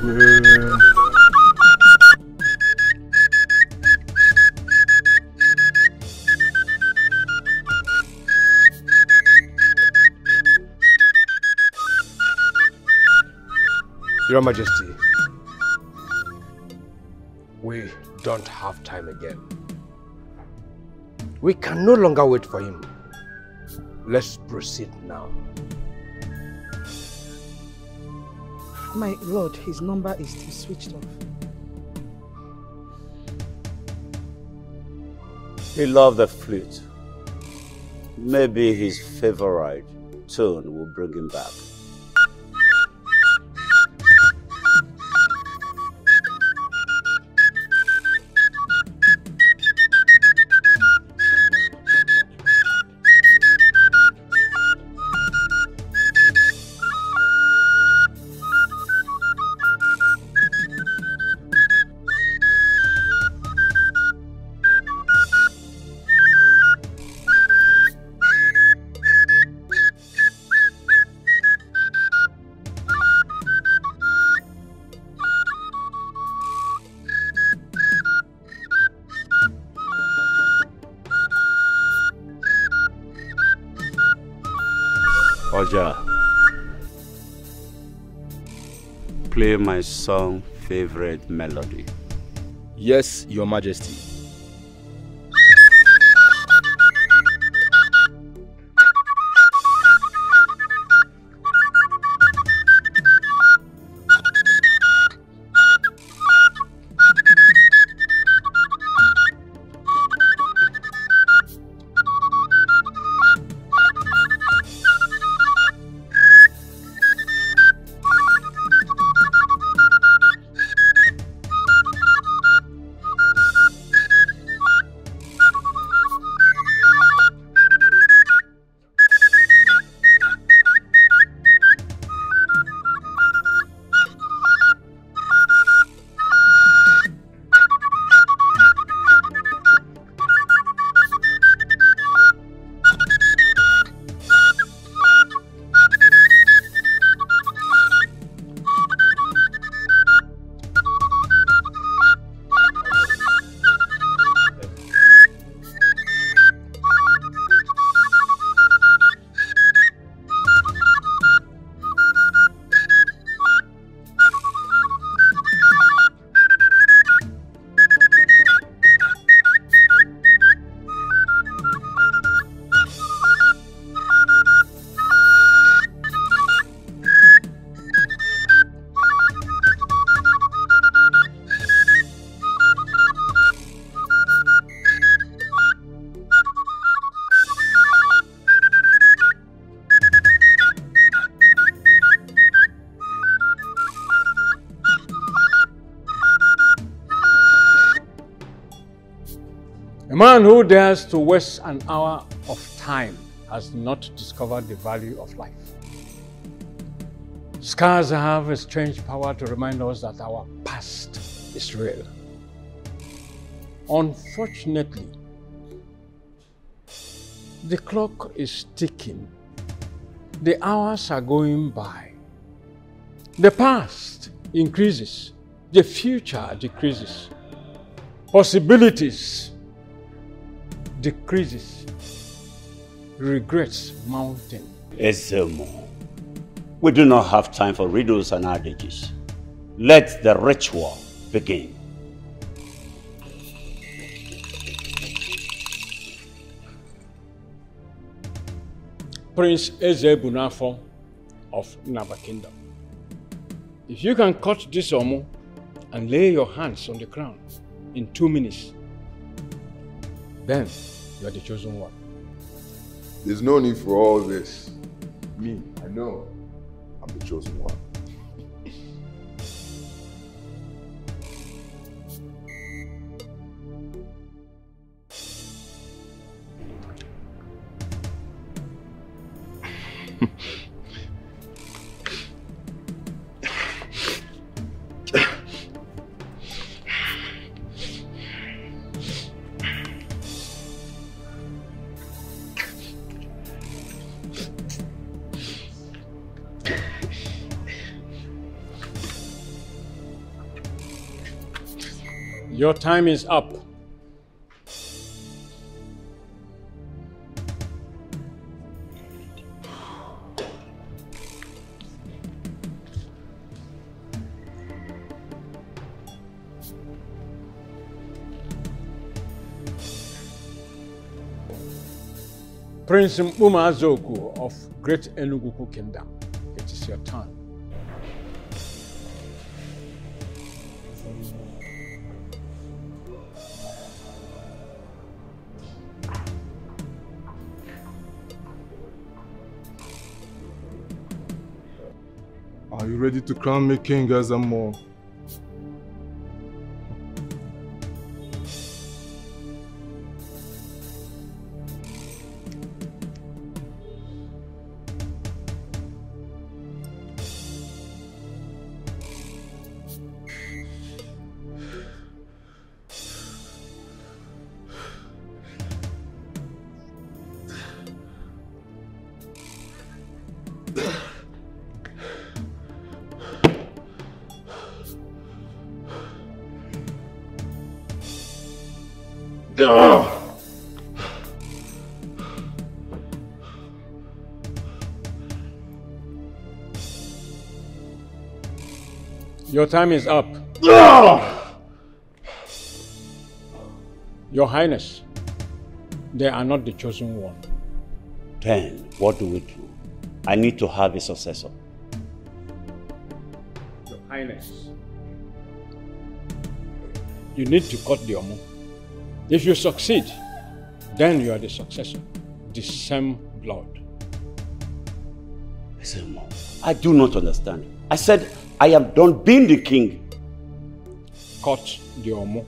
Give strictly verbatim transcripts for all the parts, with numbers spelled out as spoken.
square. Your Majesty, we don't have time again. We can no longer wait for him. Let's proceed now. My lord, his number is still switched off. He loved the flute. Maybe his favorite tune will bring him back. Play my song favorite melody. Yes, Your Majesty. A man who dares to waste an hour of time has not discovered the value of life. Scars have a strange power to remind us that our past is real. Unfortunately, the clock is ticking. The hours are going by. The past increases. The future decreases. Possibilities decreases, regrets mountain. Ezemo, we do not have time for riddles and adages. Let the ritual begin. Prince Ezebunafo of Nava Kingdom, if you can cut this omo and lay your hands on the crown in two minutes, then you are the chosen one. There's no need for all this. Me, I know I'm the chosen one. Your time is up. Prince Mbuma Zoku of Great Enuguku Kingdom, it is your time. Are you ready to crown me King Ezemo? Your time is up. Your Highness, they are not the chosen one. Then, what do we do? I need to have a successor. Your Highness, you need to cut the Omu. If you succeed, then you are the successor. The same blood. I do not understand. I said, I am done being the king. Cut the Omo.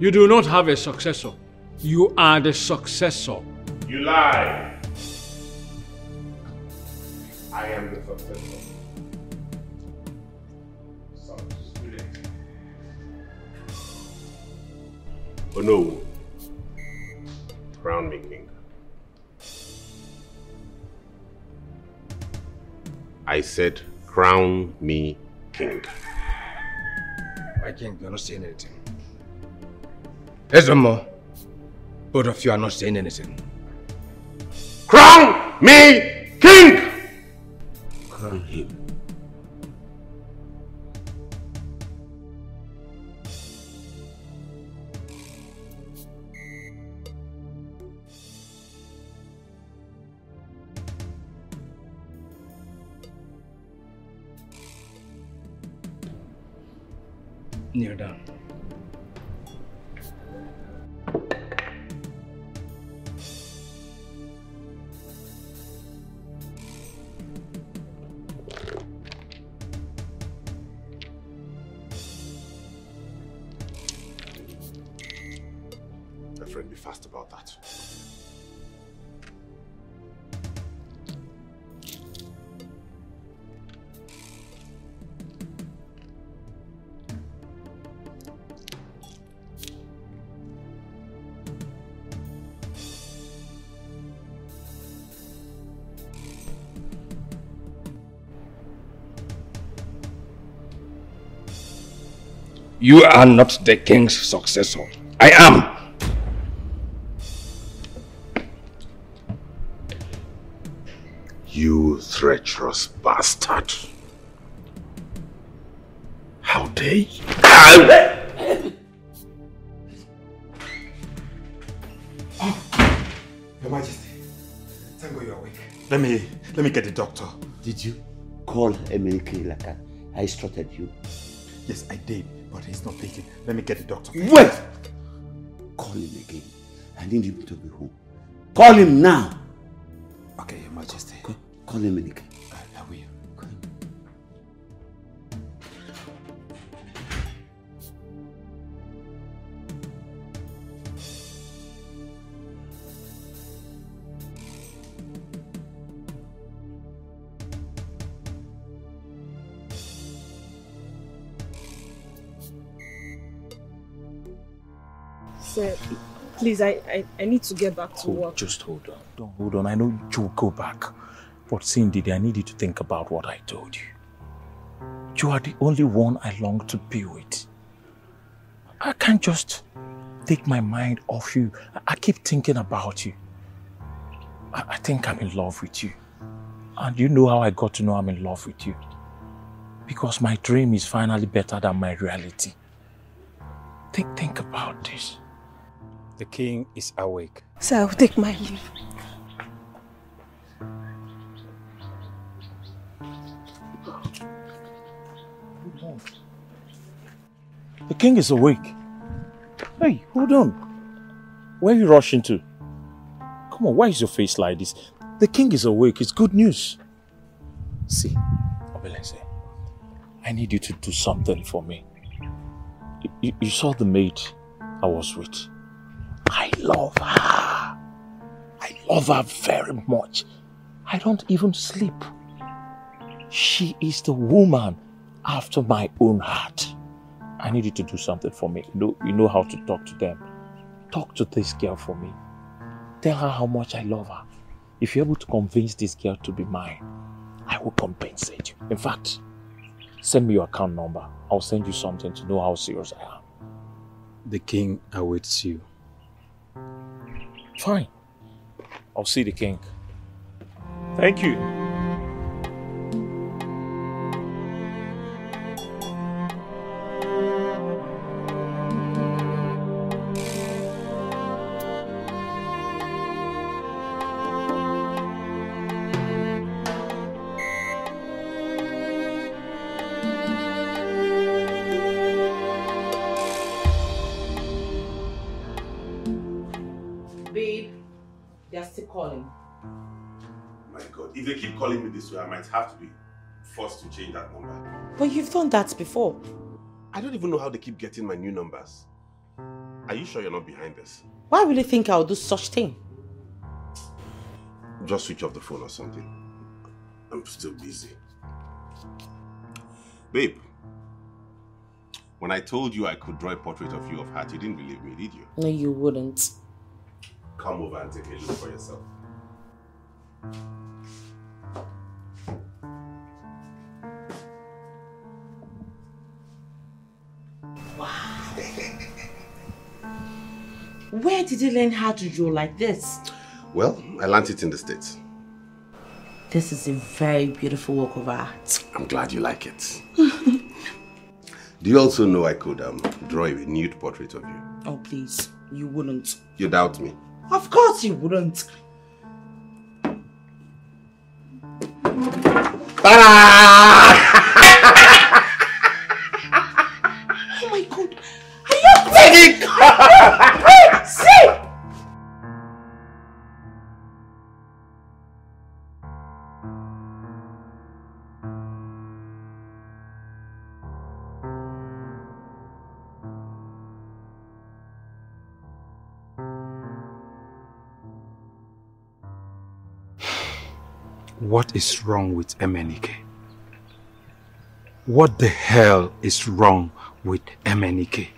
You do not have a successor. You are the successor. You lie. I am the successor. Some student. Oh no. Crown me king. I said, crown me king. My king, you are not saying anything. Ezemo, both of you are not saying anything. Crown me king! Crown him. Kneel down. Reverend, be fast about that. You are not the king's successor. I am. You treacherous bastard. How dare you? Oh, Your Majesty. Thank God you're awake. Let me, let me get the doctor. Did you call Emily Kilaka? I strutted you. Yes, I did. But he's not thinking. Let me get the doctor. Wait! Call him again. I need him to be home. Call him now. Okay, Your Majesty. Call, call him again. I, I will. Call him. Sir, please, I, I, I need to get back to hold, work. Just hold on. Don't hold on. I know you'll go back. But seeing Ndidi, I need you to think about what I told you. You are the only one I long to be with. I can't just take my mind off you. I, I keep thinking about you. I, I think I'm in love with you. And you know how I got to know I'm in love with you. Because my dream is finally better than my reality. Think, think about this. The king is awake. Sir, I'll take my leave. The king is awake. Hey, hold on. Where are you rushing to? Come on, why is your face like this? The king is awake. It's good news. See, Obielenze, I need you to do something for me. You, you saw the maid I was with. I love her. I love her very much. I don't even sleep. She is the woman after my own heart. I need you to do something for me. You know, you know how to talk to them. Talk to this girl for me. Tell her how much I love her. If you're able to convince this girl to be mine, I will compensate you. In fact, send me your account number. I'll send you something to know how serious I am. The king awaits you. Fine. I'll see the king. Thank you. I might have to be forced to change that number. But you've done that before. I don't even know how they keep getting my new numbers. Are you sure you're not behind this? Why will you think I'll do such thing? Just switch off the phone or something. I'm still busy. Babe, when I told you I could draw a portrait of you of heart, you didn't believe me, did you? No, you wouldn't. Come over and take a look for yourself. Wow. Where did you learn how to draw like this? Well, I learned it in the States. This is a very beautiful work of art. I'm glad you like it. Do you also know I could um, draw a nude portrait of you? Oh, please. You wouldn't. You doubt me? Of course you wouldn't. Oh my God. Are you crazy? Are you crazy? What is wrong with Emenike? What the hell is wrong with Emenike?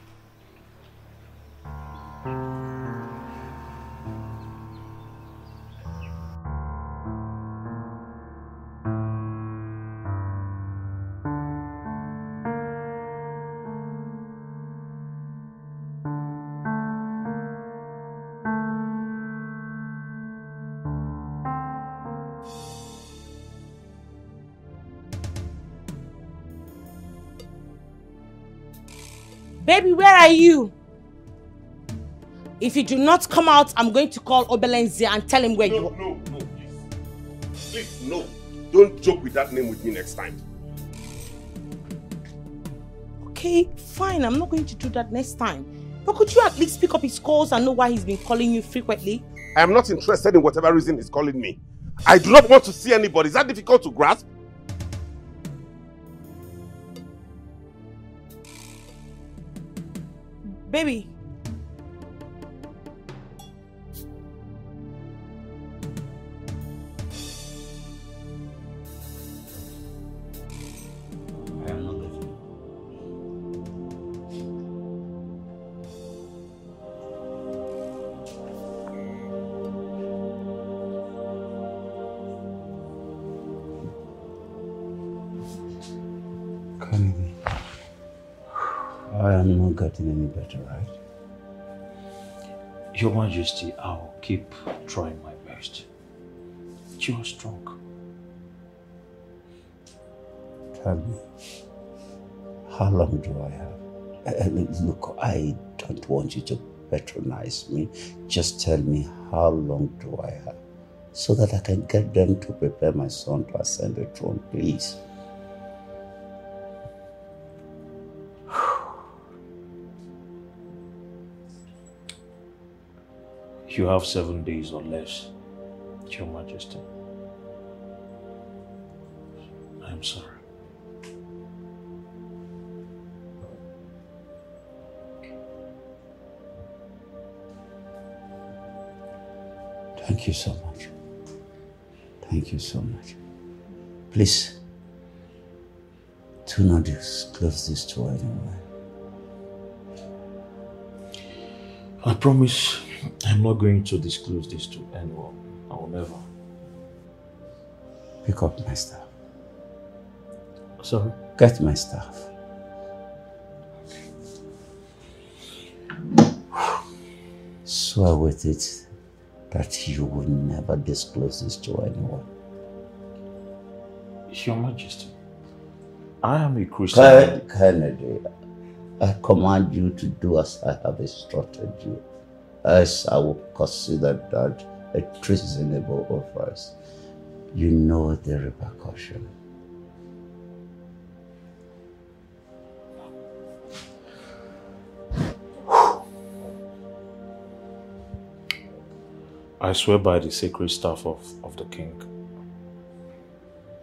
Baby, where are you? If you do not come out, I'm going to call Oberlen Zier and tell him where no, you are. No, no, please. Please, no. Don't joke with that name with me next time. Okay, fine. I'm not going to do that next time. But could you at least pick up his calls and know why he's been calling you frequently? I am not interested in whatever reason he's calling me. I do not want to see anybody. Is that difficult to grasp? Baby. I am not getting it. I am not getting any better, right? Your Majesty, I'll keep trying my best. You are strong. Tell me, how long do I have? Look, I don't want you to patronize me. Just tell me, how long do I have? So that I can get them to prepare my son to ascend the throne, please. You have seven days or less, Your Majesty. I'm sorry. Thank you so much. Thank you so much. Please, do not disclose this to anyone. I promise I'm not going to disclose this to anyone. I will never. Pick up my staff. Sorry? Get my staff. Swear with it that you will never disclose this to anyone. Your Majesty, I am a Christian. Kennedy. I command you to do as I have instructed you, as I will consider that a treasonable offense. You know the repercussion. I swear by the sacred staff of, of the king,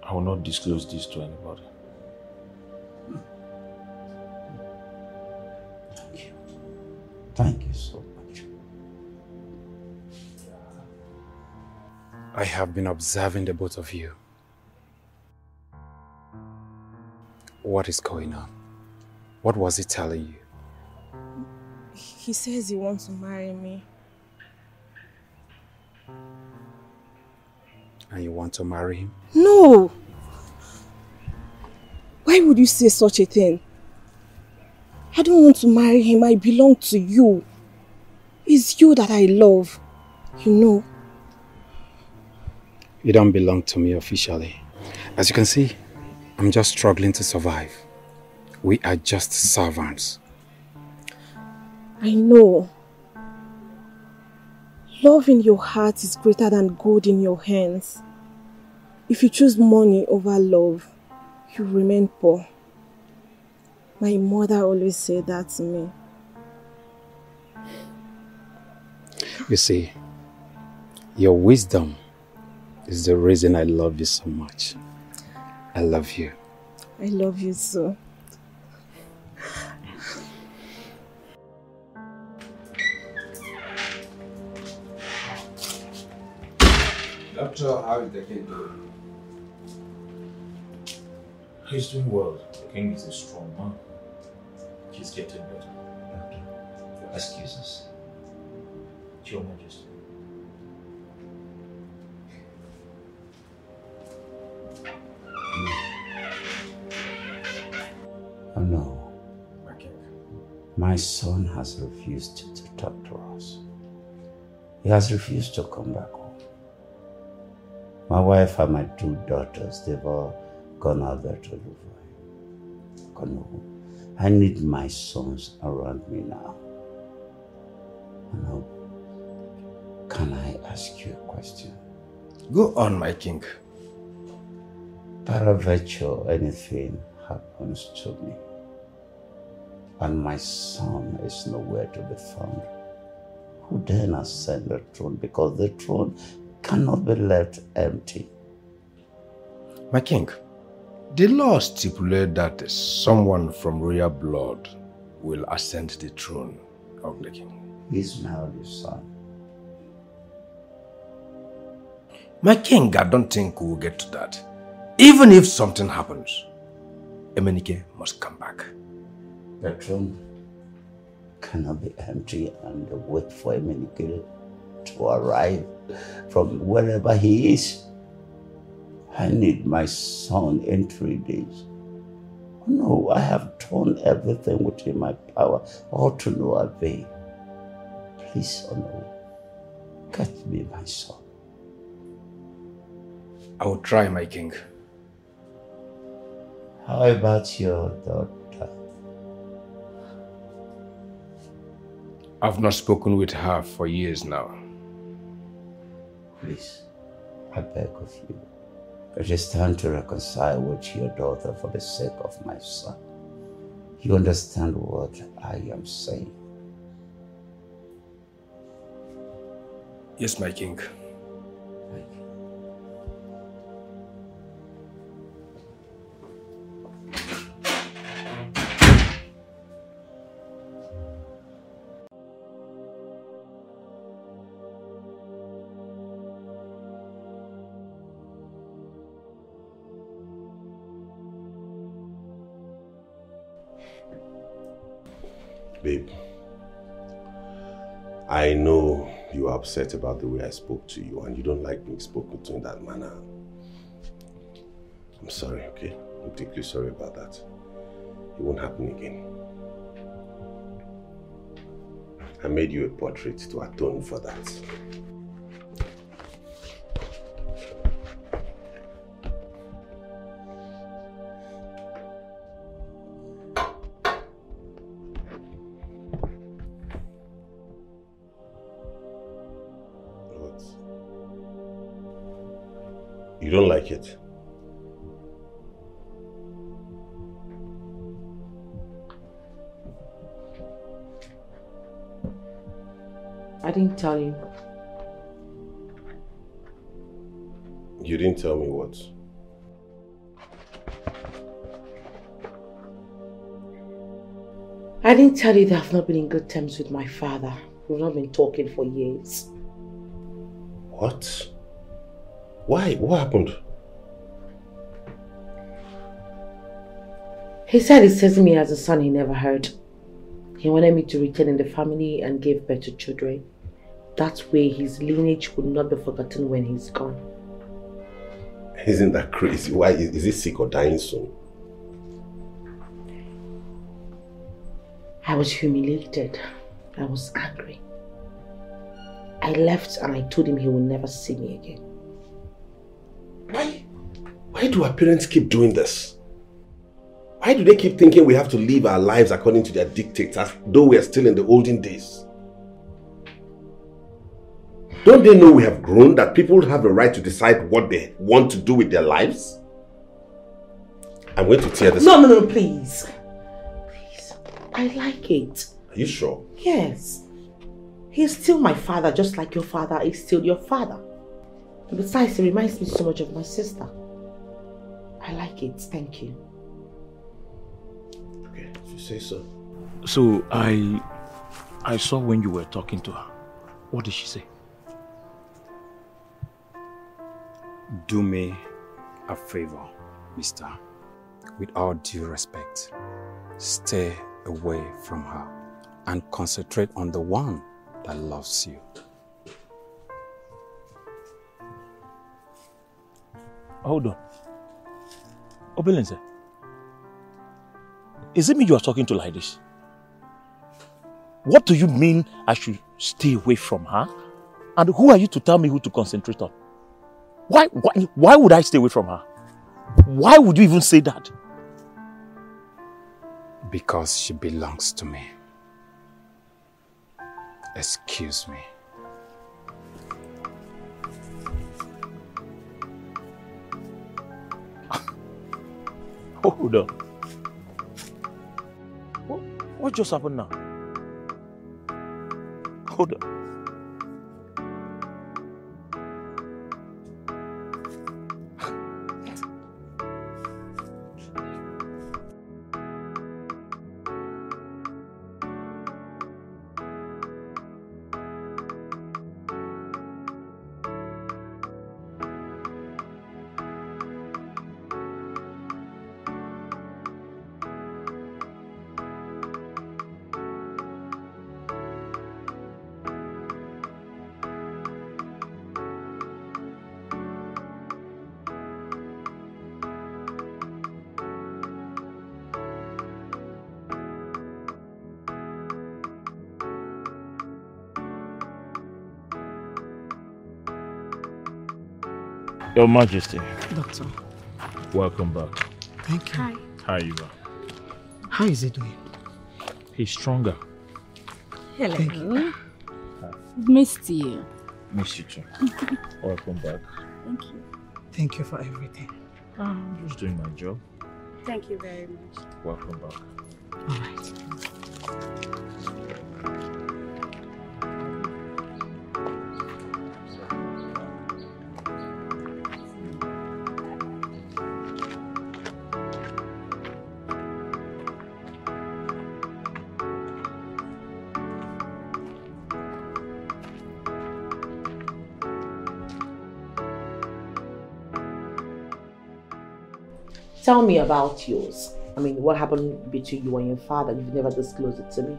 I will not disclose this to anybody. Thank you so much. I have been observing the both of you. what is going on? What was he telling you? He says he wants to marry me. And you want to marry him? No! Why would you say such a thing? I don't want to marry him. I belong to you. It's you that I love, you know. You don't belong to me officially. As you can see, I'm just struggling to survive. We are just servants. I know. Love in your heart is greater than gold in your hands. If you choose money over love, you remain poor. My mother always said that to me. You see, your wisdom is the reason I love you so much. I love you. I love you so. Doctor, how is the king doing? He's doing well. The king is a strong man. He's getting better. Doctor, your excuses. Your Majesty. Oh no. Okay. My son has refused to talk to us. He has refused to come back home. My wife and my two daughters, they've all gone out there to do for him. I need my sons around me now. And I'll Can I ask you a question? Go on, my king. By virtue, anything happens to me, and my son is nowhere to be found, who then ascend the throne? Because the throne cannot be left empty. My king, the law stipulates that someone from royal blood will ascend the throne of the king. He's my oldest son. My king, I don't think we'll get to that. Even if something happens, Emenike must come back. The throne cannot be empty and wait for Emenike to arrive from wherever he is. I need my son in three days. No, I have done everything within my power, all to no avail. Please, oh no, catch me, my son. I will try, my king. How about your daughter? I've not spoken with her for years now. Please, I beg of you. It is time to reconcile with your daughter for the sake of my son. You understand what I am saying? Yes, my king. Babe, I know you are upset about the way I spoke to you and you don't like being spoken to in that manner. I'm sorry, okay? I'm deeply sorry about that. It won't happen again. I made you a portrait to atone for that. You don't like it. I didn't tell you. You didn't tell me what? I didn't tell you that I've not been in good terms with my father. We've not been talking for years. What? Why? What happened? He said he sees me as a son he never heard. He wanted me to return in the family and give birth to children. That way his lineage would not be forgotten when he's gone. Isn't that crazy? Why? Is he sick or dying soon? I was humiliated. I was angry. I left and I told him he would never see me again. Why? Why do our parents keep doing this? Why do they keep thinking we have to live our lives according to their dictates as though we are still in the olden days? Don't they know we have grown, that people have a right to decide what they want to do with their lives? I'm going to tear this No, up. no, no, please. Please. I like it. Are you sure? Yes. He's still my father, just like your father is still your father. Besides, he reminds me so much of my sister. I like it, thank you. Okay, if you say so. So, I... I saw when you were talking to her. What did she say? Do me a favor, mister. With all due respect, stay away from her and concentrate on the one that loves you. Hold on. Obielenze, is it me you are talking to like this? What do you mean I should stay away from her? And who are you to tell me who to concentrate on? Why, why, why would I stay away from her? Why would you even say that? Because she belongs to me. Excuse me. Hold on. What, what just happened now? Hold on. Your Majesty. Doctor. Welcome back. Thank you. Hi. Hi, Eva. How is he doing? He's stronger. Hello. Thank you. Hi. Missed you. Missed you too. Welcome back. Thank you. Thank you for everything. Um, I'm just doing my job. Thank you very much. Welcome back. All right. Tell me about yours. I mean, what happened between you and your father? You've never disclosed it to me.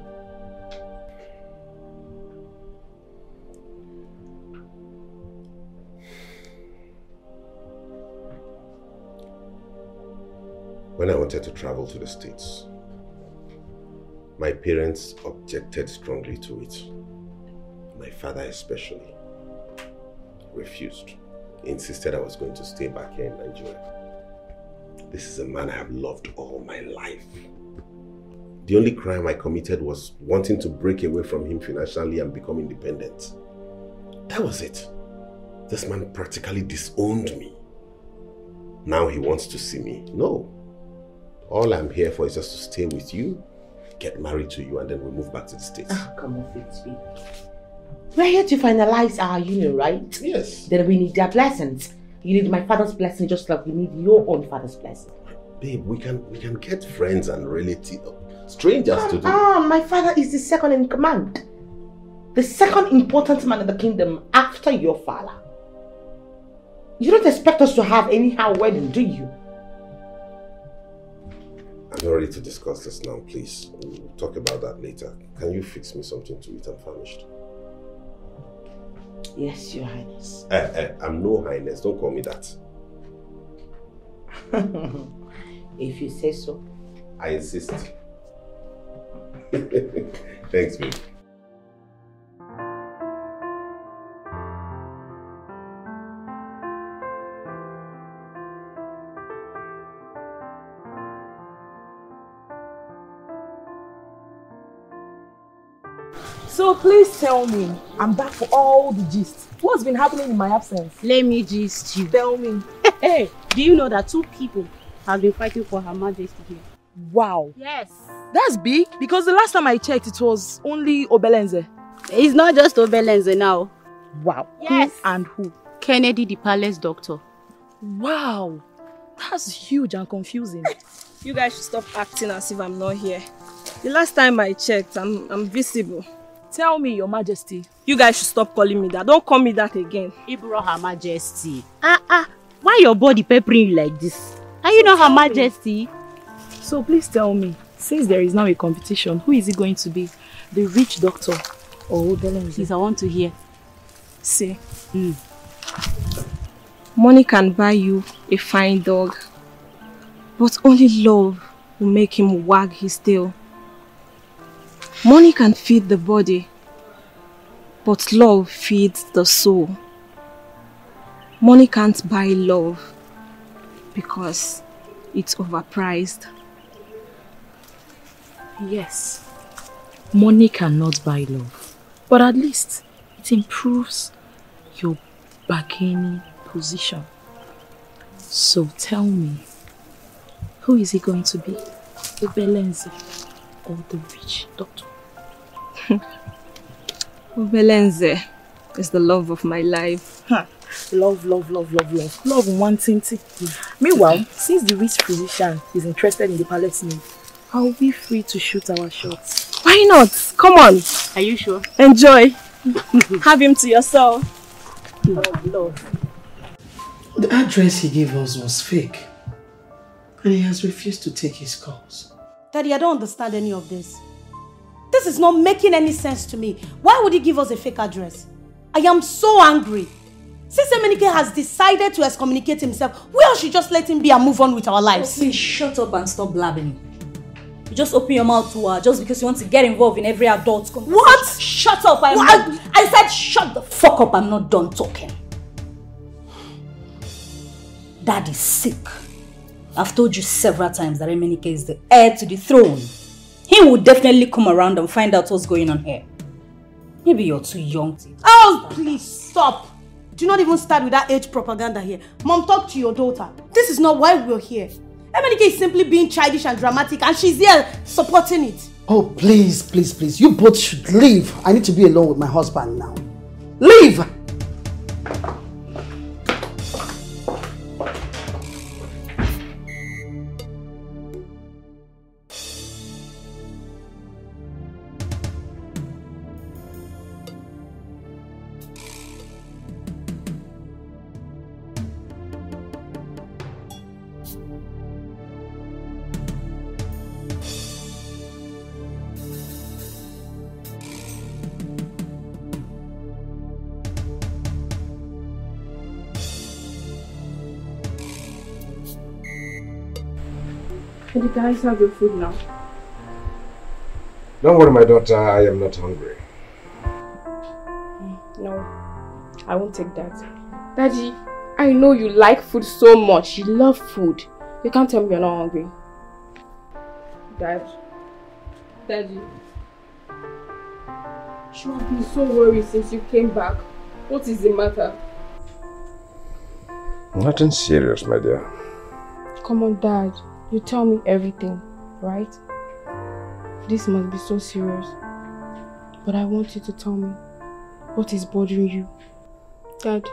When I wanted to travel to the States, my parents objected strongly to it. My father especially refused. He insisted I was going to stay back here in Nigeria. This is a man I have loved all my life. The only crime I committed was wanting to break away from him financially and become independent. That was it. This man practically disowned me. Now he wants to see me. No. All I'm here for is just to stay with you, get married to you, and then we move back to the States. Oh, come on, Fitzby. We're here to finalize our union, right? Yes. Then we need their blessings. You need my father's blessing just like you need your own father's blessing. Babe, we can we can get friends and relatives, strangers um, to do. Ah, my father is the second in command. The second important man in the kingdom after your father. You don't expect us to have anyhow wedding, do you? not ready to discuss this now, please. We'll talk about that later. Can you fix me something to eat? I'm famished. Yes, Your Highness. Eh, eh, I'm no Highness. Don't call me that. If you say so. I insist. Thanks, babe. So please tell me, I'm back for all the gist. What's been happening in my absence? Let me gist you. Tell me. Hey, do you know that two people have been fighting for Her Majesty here? Wow. Yes. That's big, because the last time I checked, it was only Obielenze. It's not just Obielenze now. Wow. Yes. Who and who? Kennedy, the palace doctor. Wow. That's huge and confusing. You guys should stop acting as if I'm not here. The last time I checked, I'm, I'm visible. Tell me, Your Majesty. You guys should stop calling me that. Don't call me that again. Ibro, Her Majesty. Ah, uh, ah. Uh, why your body peppering you like this? Are you so not Her Majesty? Me. So please tell me, since there is now a competition, who is it going to be? The rich doctor or Obielenze? Please, I want to hear. See. Mm. Money can buy you a fine dog, but only love will make him wag his tail. Money can feed the body, but love feeds the soul. Money can't buy love because it's overpriced. Yes, money cannot buy love, but at least it improves your bargaining position. So tell me, who is it going to be? Obielenze or the rich doctor? Obielenze is the love of my life. Huh. Love, love, love, love, love. Love wanting to. Mm. Meanwhile, since the rich physician is interested in the palace name, I'll be free to shoot our shots. Why not? Come on. Are you sure? Enjoy. Have him to yourself. Mm. Love, love. The address he gave us was fake, and he has refused to take his calls. Daddy, I don't understand any of this. This is not making any sense to me. Why would he give us a fake address? I am so angry. Since Emenike has decided to excommunicate himself, we all should just let him be and move on with our lives. Please shut up and stop blabbing. You just open your mouth to her just because you want to get involved in every adult conversation. What? Shut up. I'm what? Not... I said shut the fuck up. I'm not done talking. Dad is sick. I've told you several times that Emenike is the heir to the throne. He will definitely come around and find out what's going on here. Maybe you're too young to... Oh, please, stop. Do not even start with that age propaganda here. Mom, talk to your daughter. This is not why we're here. Emenike is simply being childish and dramatic, and she's here supporting it. Oh, please, please, please. You both should leave. I need to be alone with my husband now. Leave! Can you guys have your food now? Don't worry, my daughter, I am not hungry. No, I won't take that. Daddy, I know you like food so much. You love food. You can't tell me you're not hungry. Dad. Daddy. She has been so worried since you came back. What is the matter? Nothing serious, my dear. Come on, Dad. You tell me everything, right? This must be so serious. But I want you to tell me what is bothering you. Dad,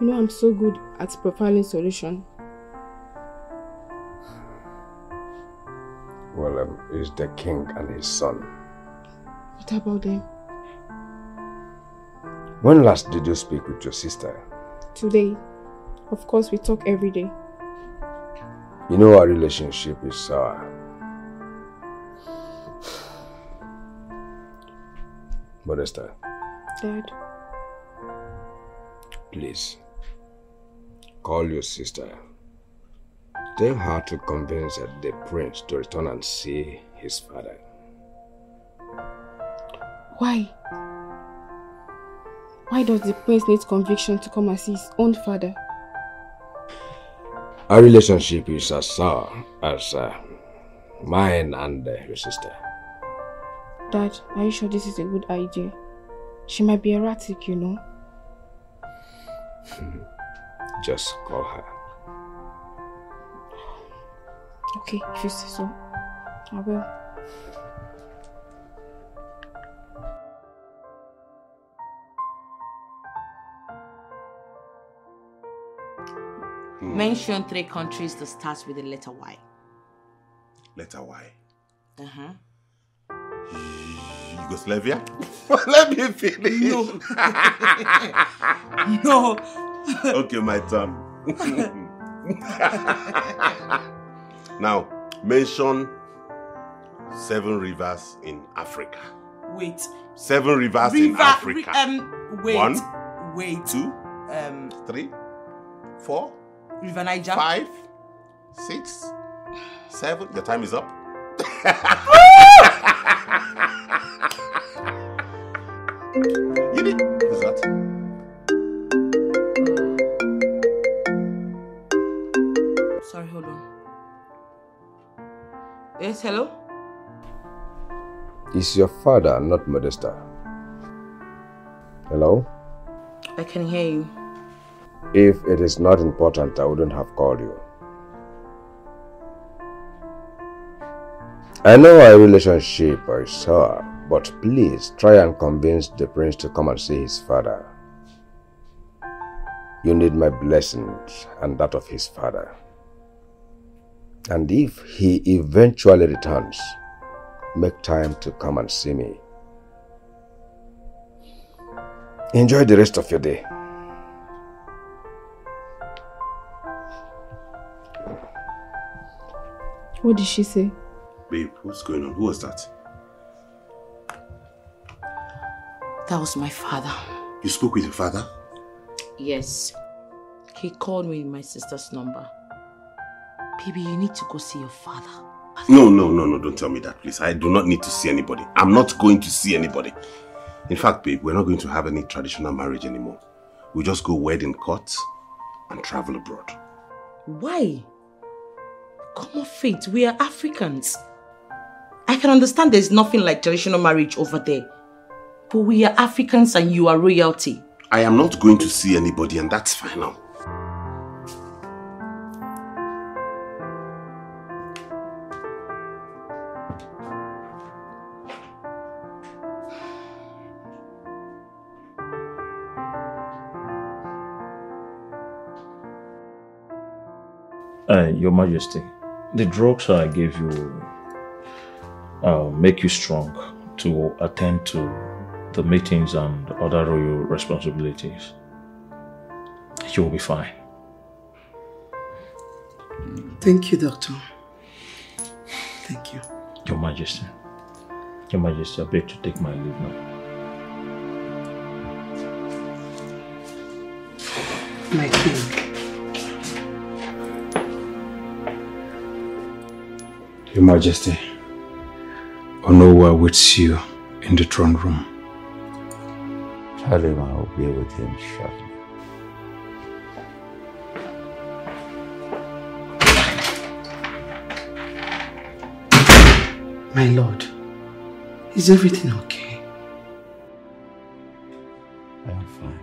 you know I'm so good at providing solution. Well, um, it's the king and his son. What about them? When last did you speak with your sister? Today. Of course, we talk every day. You know, our relationship is sour. Modesta. Dad. Please, call your sister. Tell her to convince the prince to return and see his father. Why? Why does the prince need conviction to come and see his own father? Our relationship is as sour as uh, mine and uh, your sister. Dad, are you sure this is a good idea? She might be erratic, you know. Just call her. Okay, if you say so, I will. Mm. Mention three countries that starts with the letter Y. Letter Y. Uh-huh. Yugoslavia? Let me finish. No. No. Okay, my turn. Now, mention seven rivers in Africa. Wait. Seven rivers River, in Africa. Um, wait. One. Wait. Two. Um, three. Four. River Niger. Five. Six. Seven. The time is up. You did. Who's that? Sorry, hold on. Yes, hello? It's your father, not Modesta. Hello? I can hear you. If it is not important, I wouldn't have called you. I know our relationship is sour, but please try and convince the prince to come and see his father. You need my blessings and that of his father. And if he eventually returns, make time to come and see me. Enjoy the rest of your day. What did she say? Babe, what's going on? Who was that? That was my father. You spoke with your father? Yes. He called me with my sister's number. Baby, you need to go see your father. No, no, no, no, don't tell me that, please. I do not need to see anybody. I'm not going to see anybody. In fact, babe, we're not going to have any traditional marriage anymore. We'll just go wedding court and travel abroad. Why? Come off it. We are Africans. I can understand there's nothing like traditional marriage over there. But we are Africans and you are royalty. I am not going to see anybody and that's final. Uh, Your Majesty, the drugs I gave you uh, make you strong to attend to the meetings and other royal responsibilities. You will be fine. Thank you, Doctor. Thank you. Your Majesty, Your Majesty, I beg to take my leave now. My king. Your Majesty, Onowa awaits you in the throne room. Tell him I will be with him shortly. My lord, is everything okay? I am fine.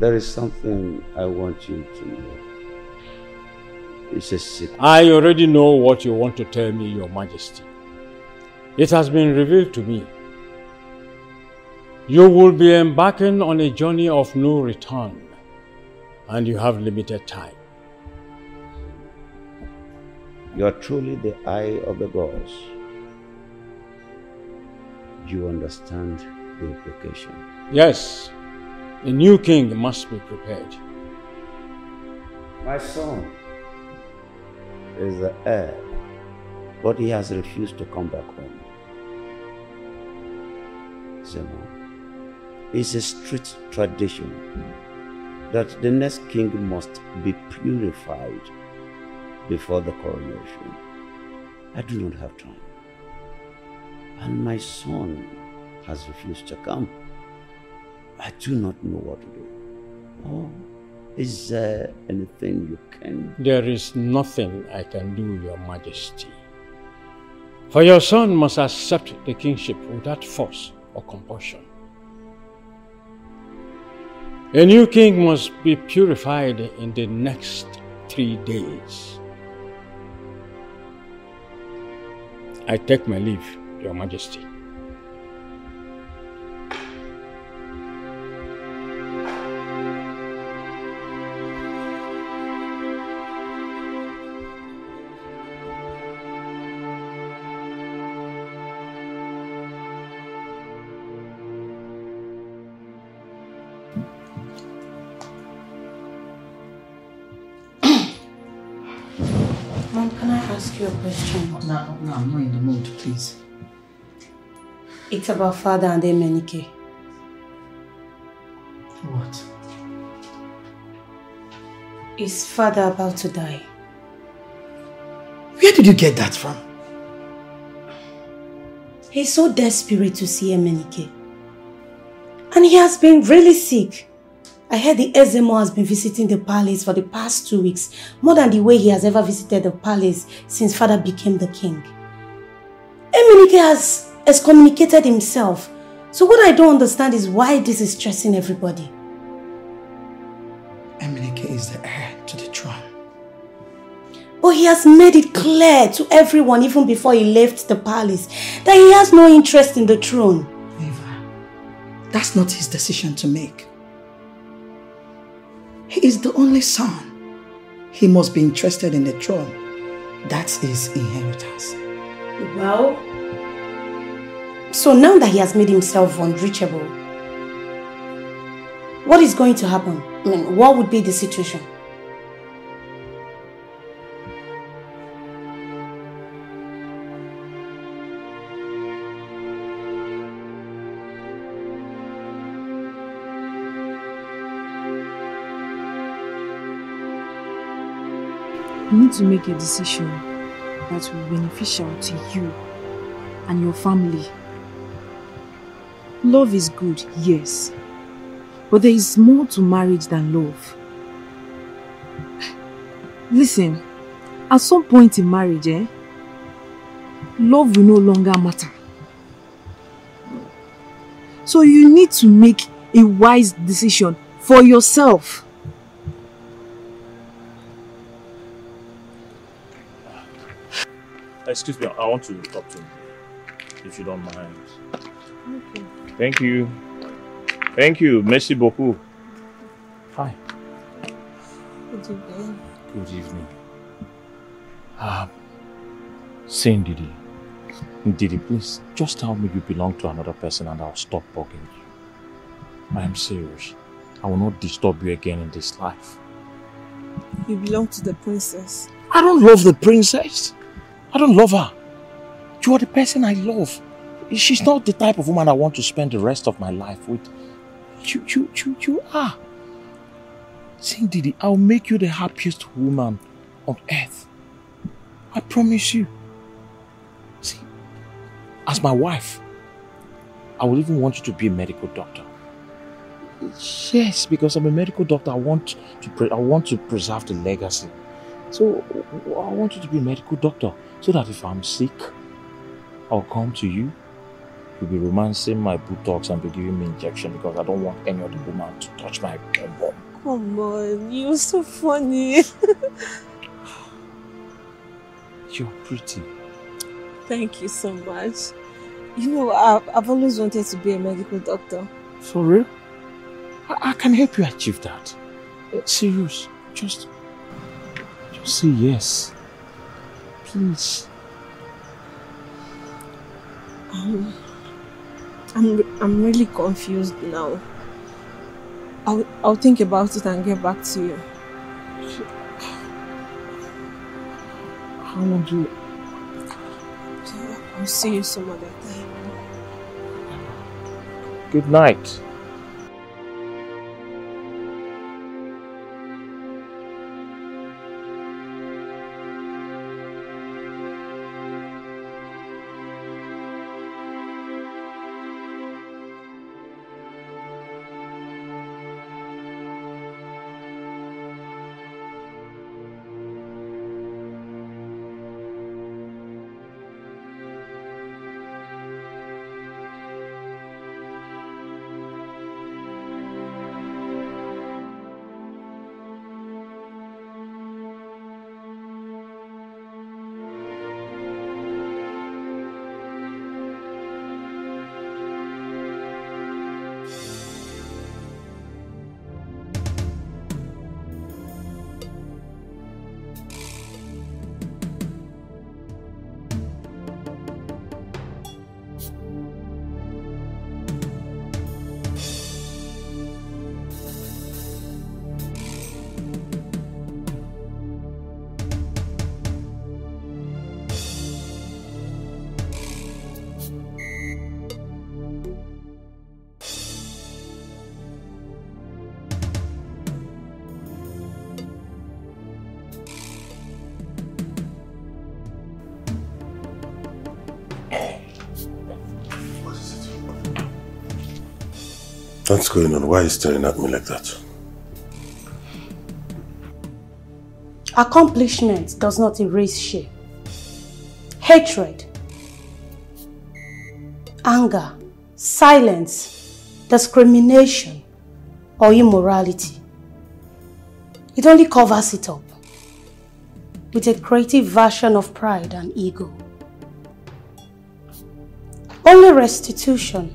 There is something I want you to know. It's a secret. I already know what you want to tell me, Your Majesty. It has been revealed to me. You will be embarking on a journey of no return, and you have limited time. You are truly the eye of the gods. You understand the implication. Yes, a new king must be prepared. My son is the heir, but he has refused to come back home. Zemo, it's a strict tradition that the next king must be purified before the coronation. I do not have time. And my son has refused to come. I do not know what to do. Oh, is there anything you can do? There is nothing I can do, Your Majesty. For your son must accept the kingship without force or compulsion. A new king must be purified in the next three days. I take my leave, Your Majesty. I'm not in the mood, please. It's about father and Emenike. What? Is father about to die? Where did you get that from? He's so desperate to see Emenike. And he has been really sick. I heard the Ezemo has been visiting the palace for the past two weeks, more than the way he has ever visited the palace since father became the king. Emenike has excommunicated himself. So what I don't understand is why this is stressing everybody. Emenike is the heir to the throne. But he has made it clear to everyone, even before he left the palace, that he has no interest in the throne. Eva, that's not his decision to make. He is the only son. He must be interested in the throne. That's his inheritance. Well, so now that he has made himself unreachable, what is going to happen? I mean, what would be the situation? You need to make a decision that will be beneficial to you and your family. Love is good, yes, but there is more to marriage than love. Listen, at some point in marriage, eh, love will no longer matter. So you need to make a wise decision for yourself. Excuse me, I want to talk to you, if you don't mind. Okay. Thank you. Thank you. Merci beaucoup. Hi. Good evening. Good evening. Um, say Ndidi. Ndidi, please, just tell me you belong to another person and I'll stop bugging you. I am serious. I will not disturb you again in this life. You belong to the princess. I don't love the princess. I don't love her. You are the person I love. She's not the type of woman I want to spend the rest of my life with. You, you, you, you are. Sing Ndidi, I'll make you the happiest woman on earth. I promise you. See, as my wife, I would even want you to be a medical doctor. Yes, because I'm a medical doctor. I want to, pre I want to preserve the legacy. So, I want you to be a medical doctor, so that if I'm sick, I'll come to you. You'll be romancing my buttocks and be giving me injection because I don't want any other woman to touch my bum. Come on, you're so funny. You're pretty. Thank you so much. You know, I've, I've always wanted to be a medical doctor. Sorry? I, I can help you achieve that. It's serious. Just... Just say yes. Please. Um, I'm, I'm really confused now. I'll, I'll think about it and get back to you. How long do you... I'll see you some other time. Good night. What's going on? Why are you staring at me like that? Accomplishment does not erase shame. Hatred, anger, silence, discrimination, or immorality. It only covers it up with a creative version of pride and ego. Only restitution,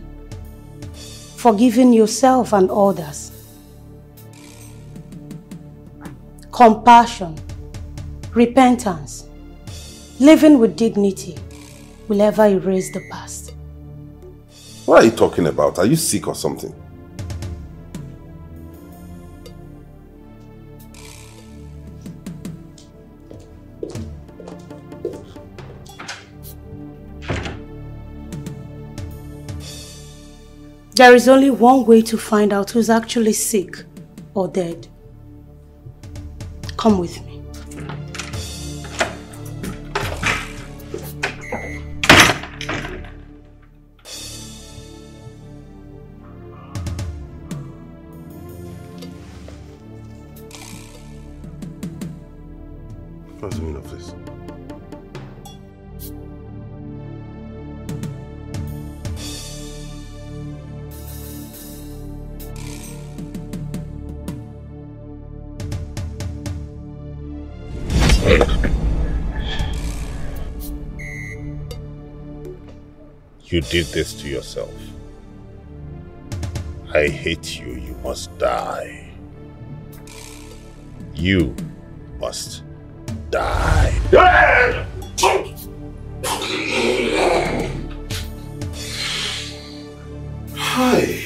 forgiving yourself and others. Compassion, repentance, living with dignity will ever erase the past. What are you talking about? Are you sick or something? There is only one way to find out who's actually sick or dead. Come with me. What's the meaning of this? You did this to yourself. I hate you. You must die. You must die. Hi.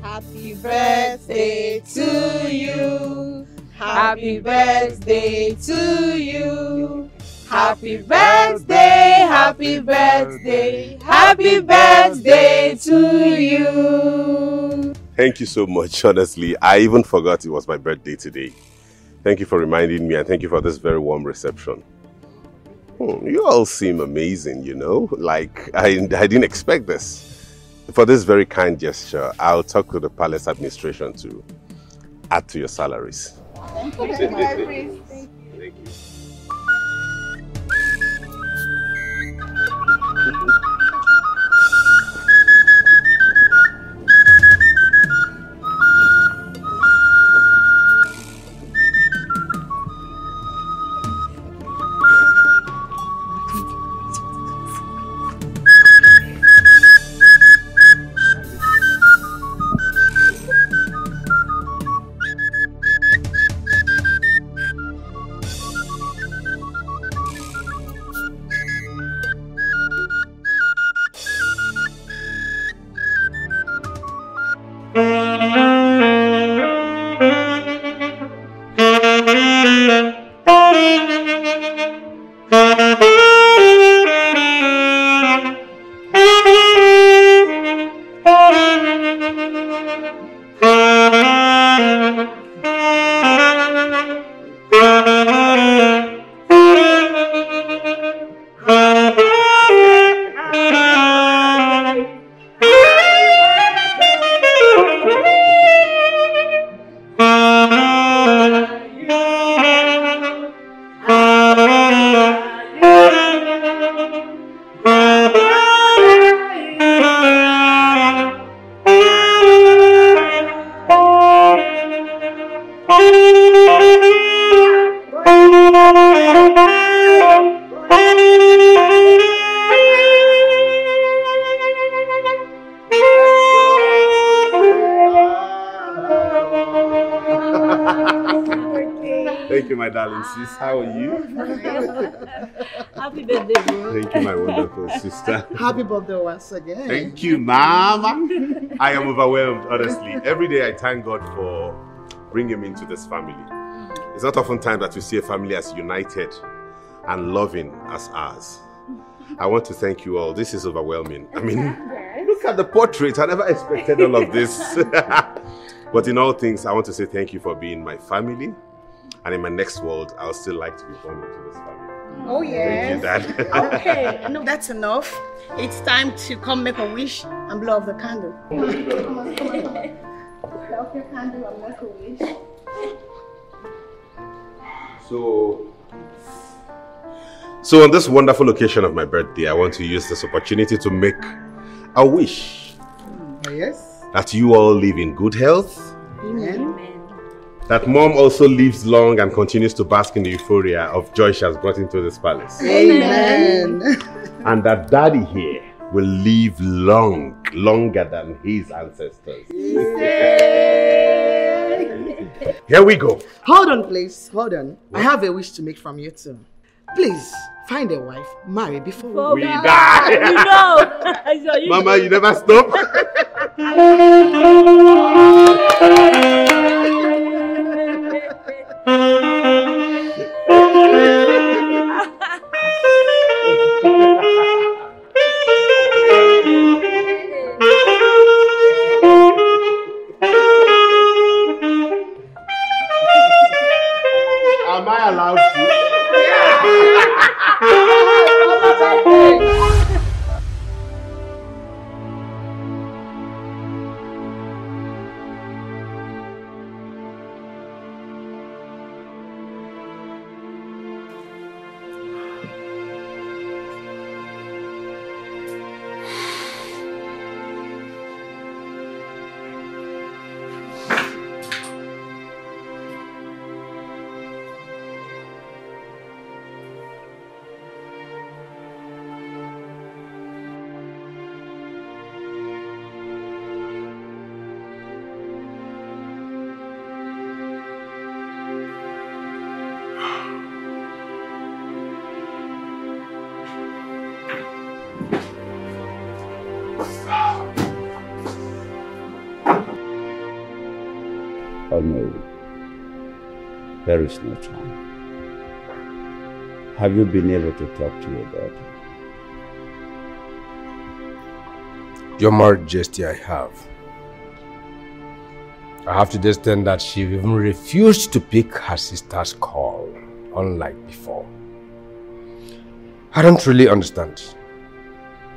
Happy birthday to you. Happy birthday, happy birthday, happy birthday to you. Thank you so much. Honestly, I even forgot it was my birthday today. Thank you for reminding me, and thank you for this very warm reception. Hmm, you all seem amazing, you know? Like, I, I didn't expect this. For this very kind gesture, I'll talk to the palace administration to add to your salaries. Thank you. Thank you. Thank you. How are you? Happy birthday, bro. Thank you, my wonderful sister. Happy birthday once again. Thank you, Mama. I am overwhelmed, honestly. Every day I thank God for bringing me into this family. It's not often time that we see a family as united and loving as ours. I want to thank you all. This is overwhelming. I mean, look at the portrait. I never expected all of this. But in all things, I want to say thank you for being my family. And in my next world, I'll still like to be born into this family. Oh, yes. Thank you, Dad. Okay, no, that's enough. It's time to come make a wish and blow off the candle. Come on, come on, come on. Blow off your candle and make a wish. So, so on this wonderful occasion of my birthday, I want to use this opportunity to make a wish. Yes. That you all live in good health. Amen. Amen. That mom also lives long and continues to bask in the euphoria of joy she has brought into this palace. Amen. And that daddy here will live long, longer than his ancestors. Yay. Here we go. Hold on, please. Hold on. What? I have a wish to make from you too. Please, find a wife, marry before oh, we God. die. You know. you Mama, know. You never stop. There is no time. Have you been able to talk to your daughter? Your Majesty, I have. I have to understand that she even refused to pick her sister's call, unlike before. I don't really understand.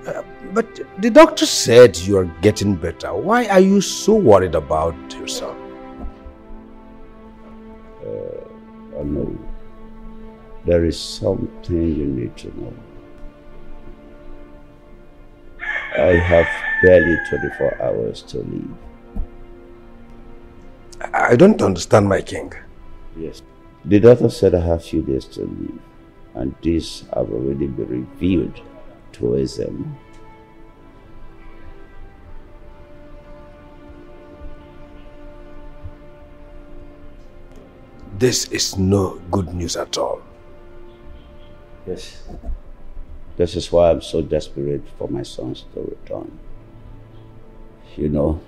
Uh, but the doctor said you are getting better. Why are you so worried about yourself? Uh, I know. There is something you need to know. I have barely twenty-four hours to leave. I don't understand, my king. Yes. The doctor said I have few days to leave, and these have already been revealed to Ezemo. This is no good news at all. Yes. This is why I'm so desperate for my sons to return. You know,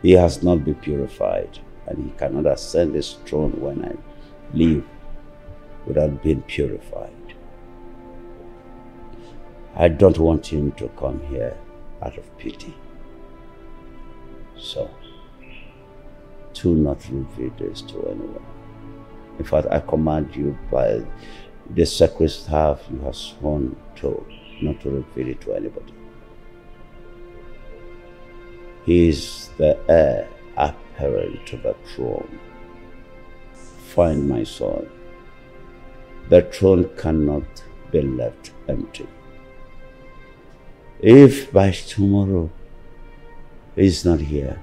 he has not been purified, and he cannot ascend his throne when I leave without being purified. I don't want him to come here out of pity. So, do not reveal this to anyone. In fact, I command you by the sacred staff you have sworn to, not to reveal it to anybody. He is the heir apparent to the throne. Find my son. The throne cannot be left empty. If by tomorrow he is not here,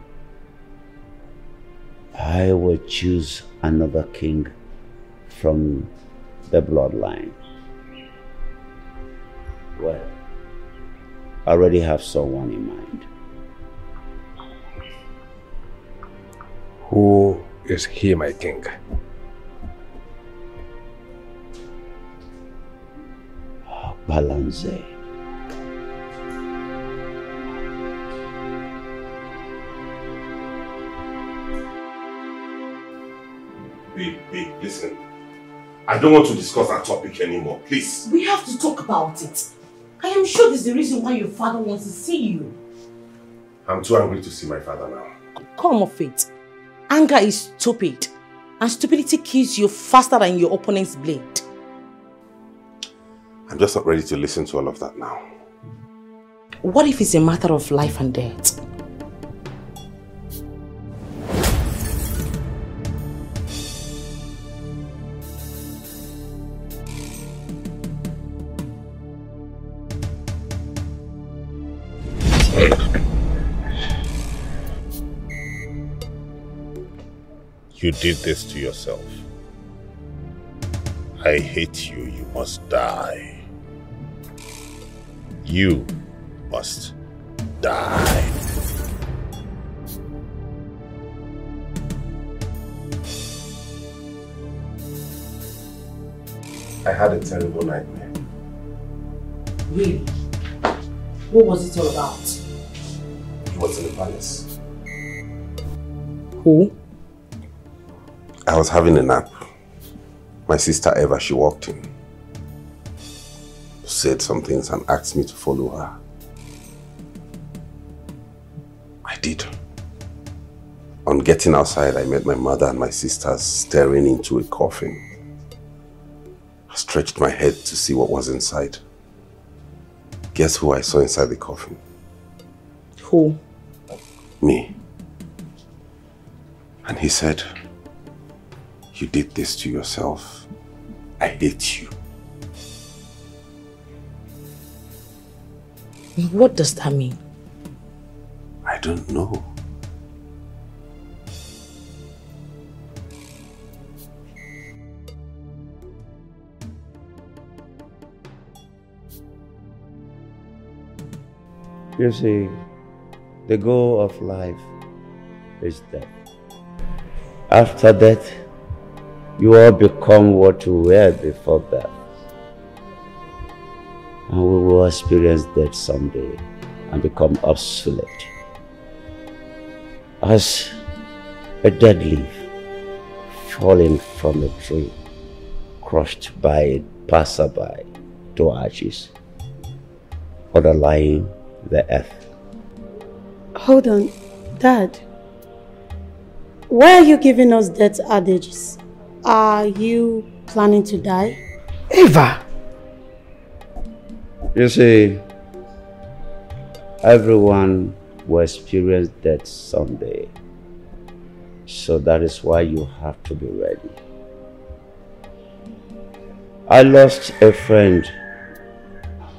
I will choose another king from the bloodline. Well, I already have someone in mind. Who is he, my king? Agbalanze. Babe, babe, listen. I don't want to discuss that topic anymore, please. We have to talk about it. I am sure this is the reason why your father wants to see you. I'm too angry to see my father now. Come off it. Anger is stupid, and stupidity kills you faster than your opponent's blade. I'm just not ready to listen to all of that now. What if it's a matter of life and death? You did this to yourself. I hate you. You must die. You must die. I had a terrible nightmare. Really? What was it all about? He was in the palace. Who? I was having a nap. My sister Eva, she walked in, said some things and asked me to follow her. I did. On getting outside, I met my mother and my sisters staring into a coffin. I stretched my head to see what was inside. Guess who I saw inside the coffin? Who? Me. And he said, "You did this to yourself. I hate you." What does that mean? I don't know. You see, the goal of life is death. After death, you all become what you were before that. And we will experience death someday and become obsolete. As a dead leaf falling from a tree, crushed by a passerby to ashes, underlying the earth. Hold on, Dad. Why are you giving us death adages? Are you planning to die? Eva! You see, everyone will experience death someday. So that is why you have to be ready. I lost a friend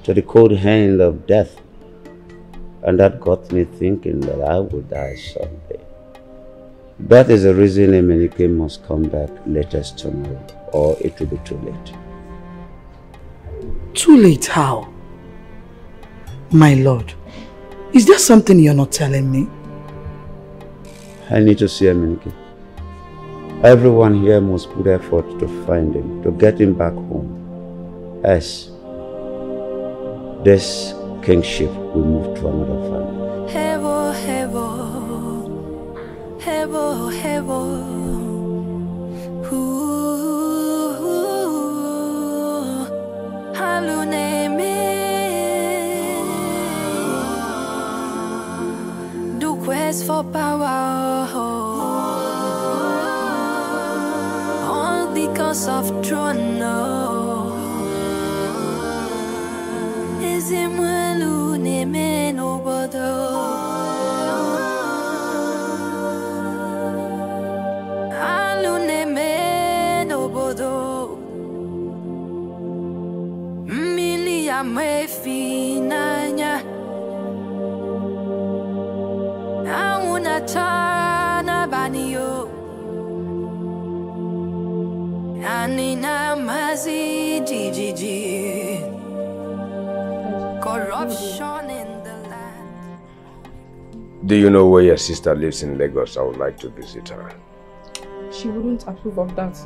to the cold hand of death, and that got me thinking that I would die someday. That is the reason Emenike must come back latest tomorrow, or it will be too late. Too late how? My lord, is there something you're not telling me? I need to see Emenike. Everyone here must put effort to find him, to get him back home. As this kingship will move to another family. Hebo, hebo, hebo, hebo. Ooh, haluneme. Do quest for power. Because of throne, no. Ezemo lune me no bodo. Alune me no bodo. Milia me finanya. Auna tana banio. Anina mazi G G G. Corruption in the land. Do you know where your sister lives in Lagos? I would like to visit her. She wouldn't approve of that.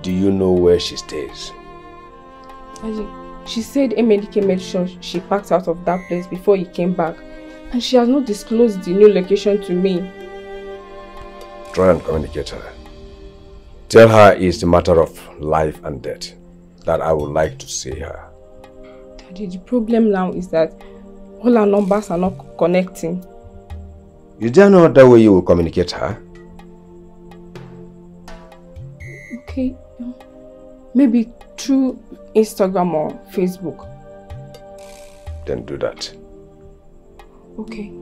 Do you know where she stays? She said Emenike made sure she packed out of that place before he came back, and she has not disclosed the new location to me. Try and communicate her. Tell her it's a matter of life and death, that I would like to see her. Daddy, the problem now is that all our numbers are not connecting. Is there no other way you will communicate her? Okay, maybe through Instagram or Facebook. Then do that. Okay.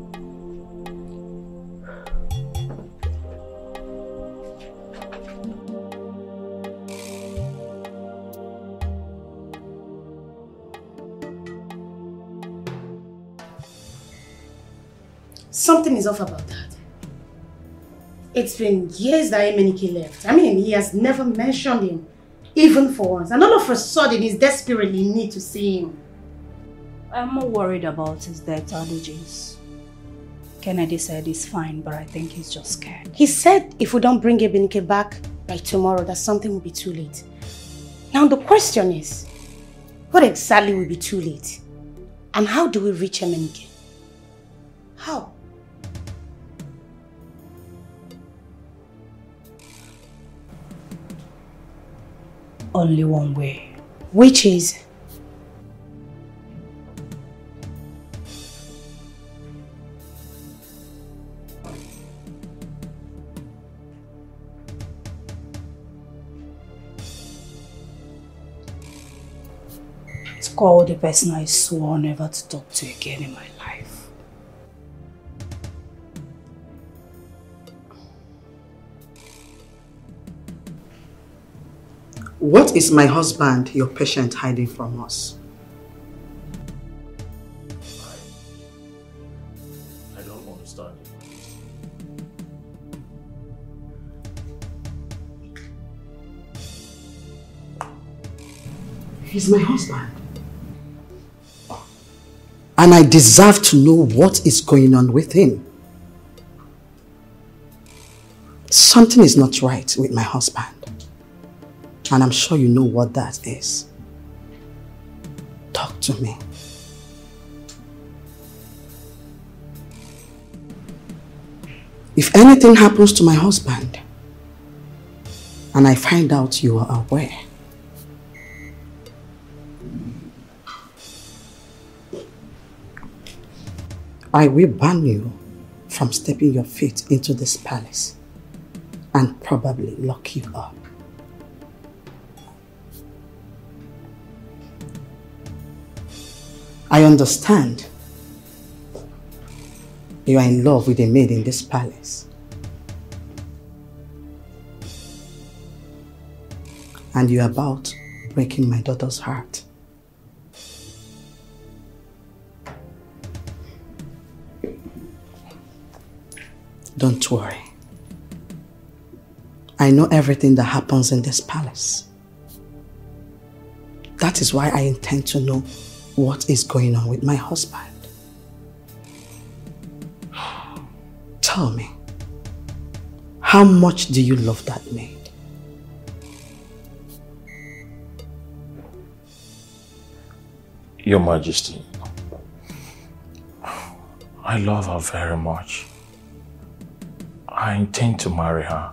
Something is off about that. It's been years that Emenike left. I mean, he has never mentioned him, even for once. And all of a sudden, he's desperately in need to see him. I'm more worried about his death allergies. Kennedy said he's fine, but I think he's just scared. He said if we don't bring Emenike back by tomorrow, that something will be too late. Now the question is, what exactly will be too late? And how do we reach Emenike? How? Only one way. Which is? It's called the person I swore never to talk to again in my life. What is my husband, your patient, hiding from us? I, I don't understand. He's my husband. And I deserve to know what is going on with him. Something is not right with my husband. And I'm sure you know what that is. Talk to me. If anything happens to my husband, and I find out you are aware, I will ban you from stepping your feet into this palace and probably lock you up. I understand you are in love with a maid in this palace. And you are about breaking my daughter's heart. Don't worry. I know everything that happens in this palace. That is why I intend to know what is going on with my husband. Tell me, how much do you love that maid? Your Majesty, I love her very much. I intend to marry her.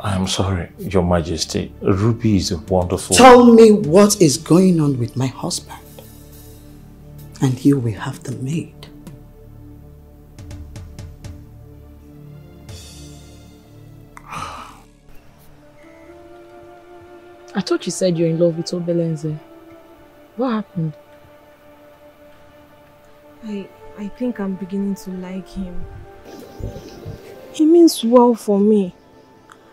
I'm sorry, Your Majesty. Ruby is a wonderful... Tell me what is going on with my husband. And you will have the maid. I thought you said you're in love with Obielenze. What happened? I, I think I'm beginning to like him. He means well for me.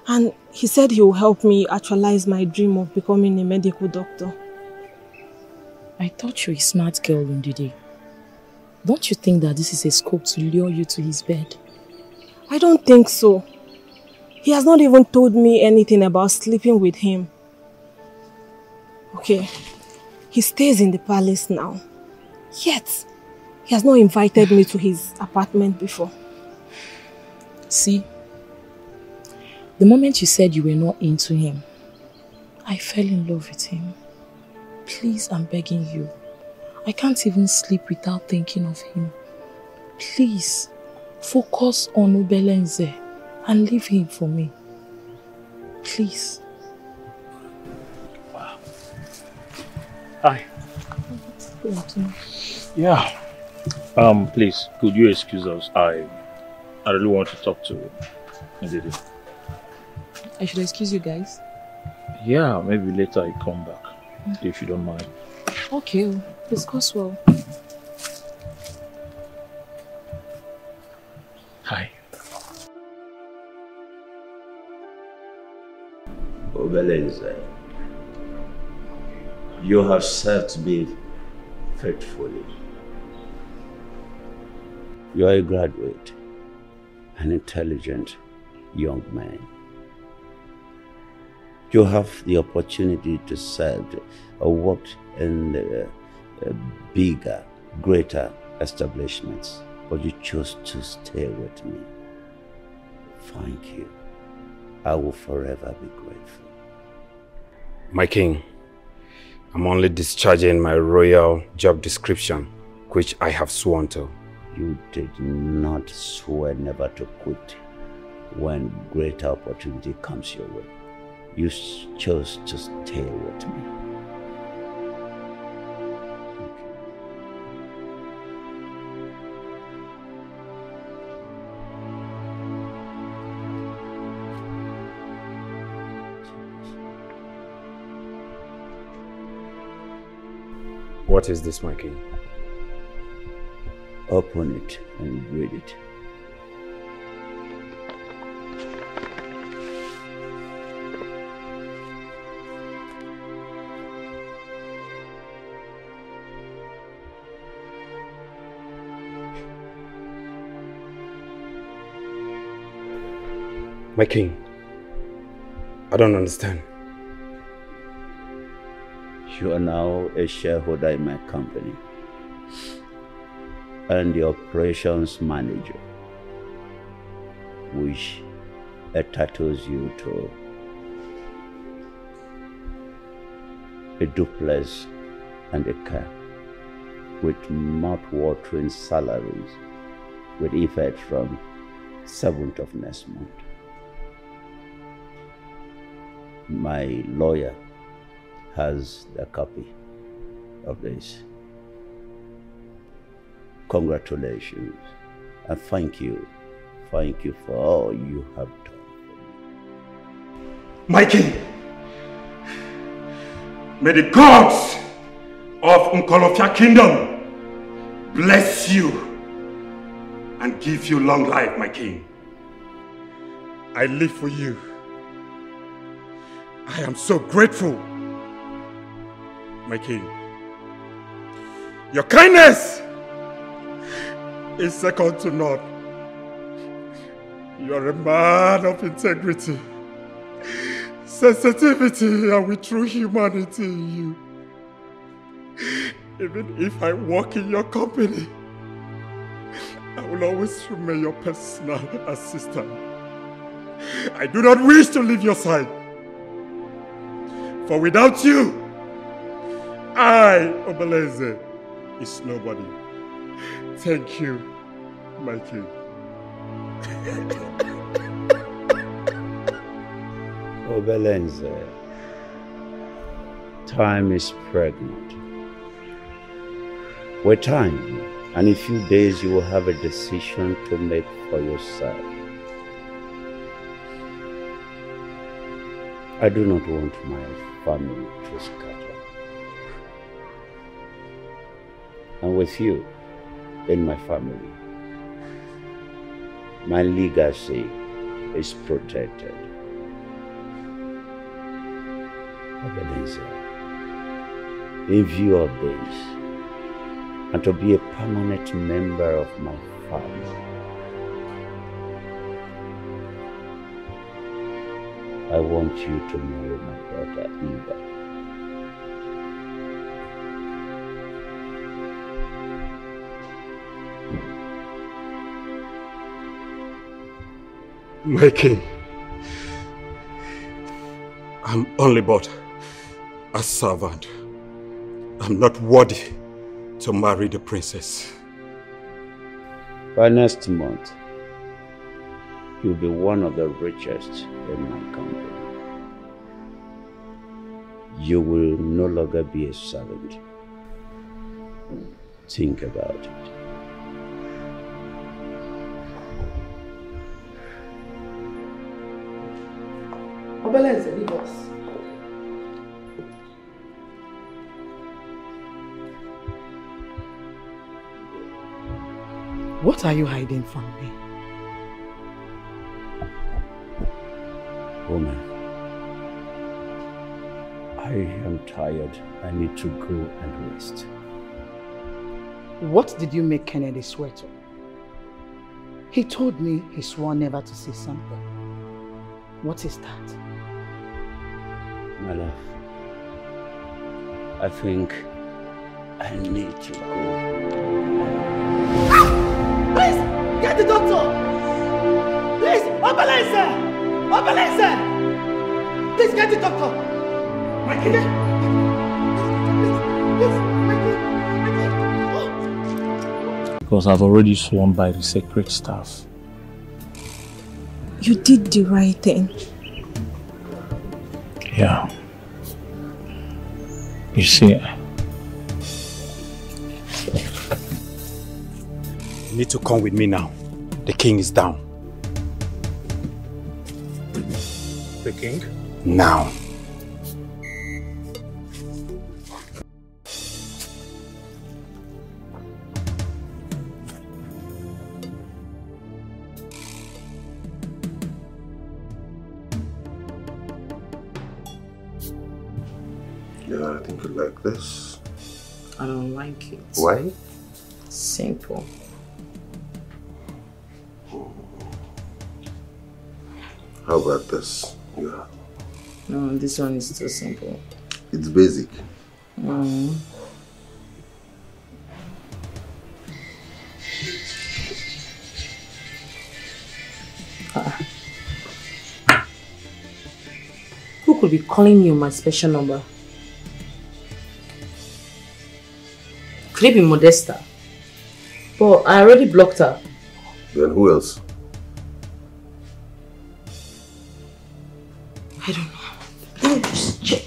And he said he will help me actualize my dream of becoming a medical doctor. I thought you were a smart girl, Ndidi. Don't you think that this is a scope to lure you to his bed? I don't think so. He has not even told me anything about sleeping with him. Okay. He stays in the palace now, yet he has not invited me to his apartment before. See, the moment you said you were not into him, I fell in love with him. Please, I'm begging you. I can't even sleep without thinking of him. Please, focus on Obielenze and leave him for me. Please. Hi. Yeah. Um, please, could you excuse us? I I really want to talk to Ndidi. I should excuse you guys? Yeah, maybe later I come back, mm-hmm. if you don't mind. Okay, discuss well. Hi. Obielenze. You have served me faithfully. You are a graduate, an intelligent young man. You have the opportunity to serve or work in the, uh, bigger, greater establishments, but you chose to stay with me. Thank you. I will forever be grateful. My king, I'm only discharging my royal job description, which I have sworn to. You did not swear never to quit when greater opportunity comes your way. You chose to stay with me. What is this, my king? Open it and read it. My king, I don't understand. You are now a shareholder in my company and the operations manager, which entitles you to a duplex and a car with mouth-watering salaries with effect from seventh of next month. My lawyer has the copy of this. Congratulations. I thank you. Thank you for all you have done for me. My king, may the gods of Nkolofia Kingdom bless you and give you long life, my king. I live for you. I am so grateful, my king. Your kindness is second to none. You are a man of integrity, sensitivity, and with true humanity in you. Even if I work in your company, I will always remain your personal assistant. I do not wish to leave your side, for without you, I, Obielenze, is nobody. Thank you, my king. Obielenze, time is pregnant. With time and in a few days, you will have a decision to make for yourself. I do not want my family to scatter. And with you in my family, my legacy is protected. Obielenze, in view of this, and to be a permanent member of my family, I want you to marry my daughter, Inda. My king, I'm only but a servant. I'm not worthy to marry the princess. By next month, you'll be one of the richest in my country. You will no longer be a servant. Think about it. Obielenze, leave us. What are you hiding from me? Woman, I am tired. I need to go and rest. What did you make Kennedy swear to? He told me he swore never to say something. What is that? My love, I think I need to go. Ah! Please, get the doctor! Please, Obielenze! Obielenze! Please, get the doctor! My king! Please, my king! Because I've already sworn by the sacred staff. You did the right thing. Yeah. You see, you need to come with me now. The king is down. The king? Now. Yeah, I think you like this. I don't like it. Why? Simple. Oh. How about this? Yeah. No, this one is too simple. It's basic. Mm. Ah. Who could be calling you my special number? Could it be Modesta? But I already blocked her. Then who else? I don't know. Let me just check.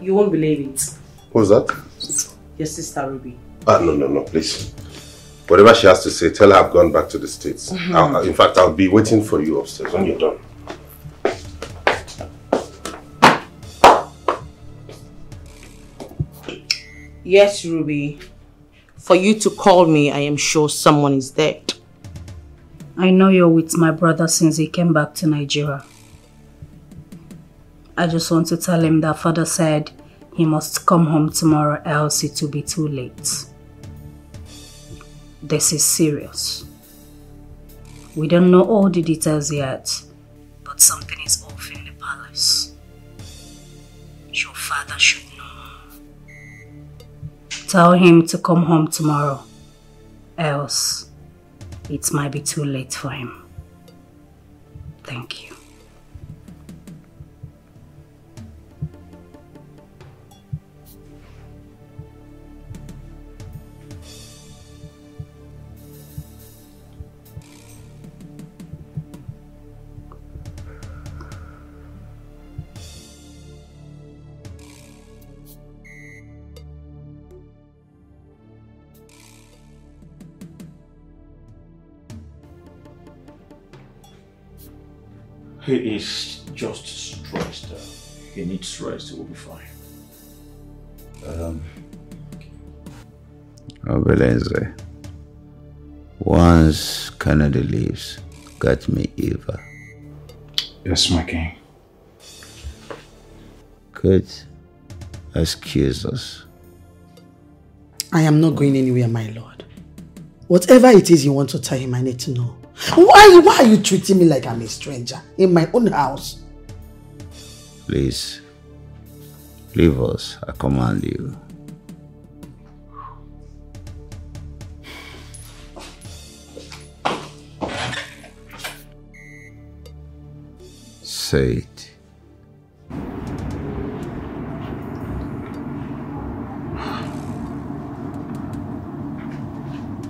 You won't believe it. Who's that? Your sister, Ruby. Ah, no, no, no, please. Whatever she has to say, tell her I've gone back to the States. Mm-hmm. I'll, in fact, I'll be waiting for you upstairs when you're done. Yes, Ruby. For you to call me, I am sure someone is dead. I know you're with my brother since he came back to Nigeria. I just want to tell him that father said he must come home tomorrow, else it will be too late. This is serious. We don't know all the details yet, but something is off in the palace. Your father should know. Tell him to come home tomorrow, else it might be too late for him. Thank you. He is just stressed. He needs rest. He will be fine. Um. Obielenze, once Kennedy leaves, get me Eva. Yes, my king. Could excuse us. I am not going anywhere, my lord. Whatever it is you want to tell him, I need to know. Why, why are you treating me like I'm a stranger in my own house? Please, leave us. I command you. Say it.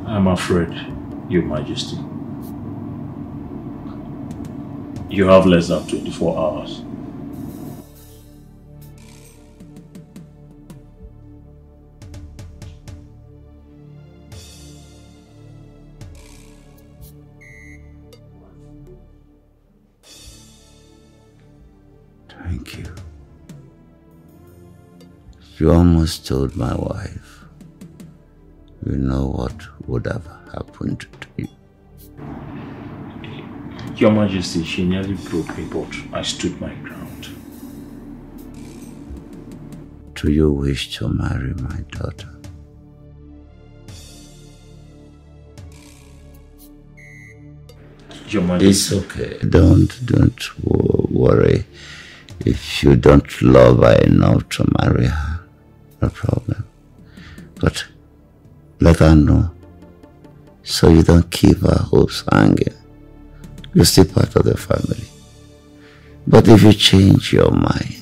I'm afraid, Your Majesty. You have less than twenty-four hours. Thank you. You almost told my wife. You know what would have happened to you. Your Majesty, she nearly broke me, but I stood my ground. Do you wish to marry my daughter? Your Majesty. It's okay. Don't, don't worry. If you don't love her enough to marry her, no problem. But let her know, so you don't keep her hopes hanging. You're still part of the family. But if you change your mind,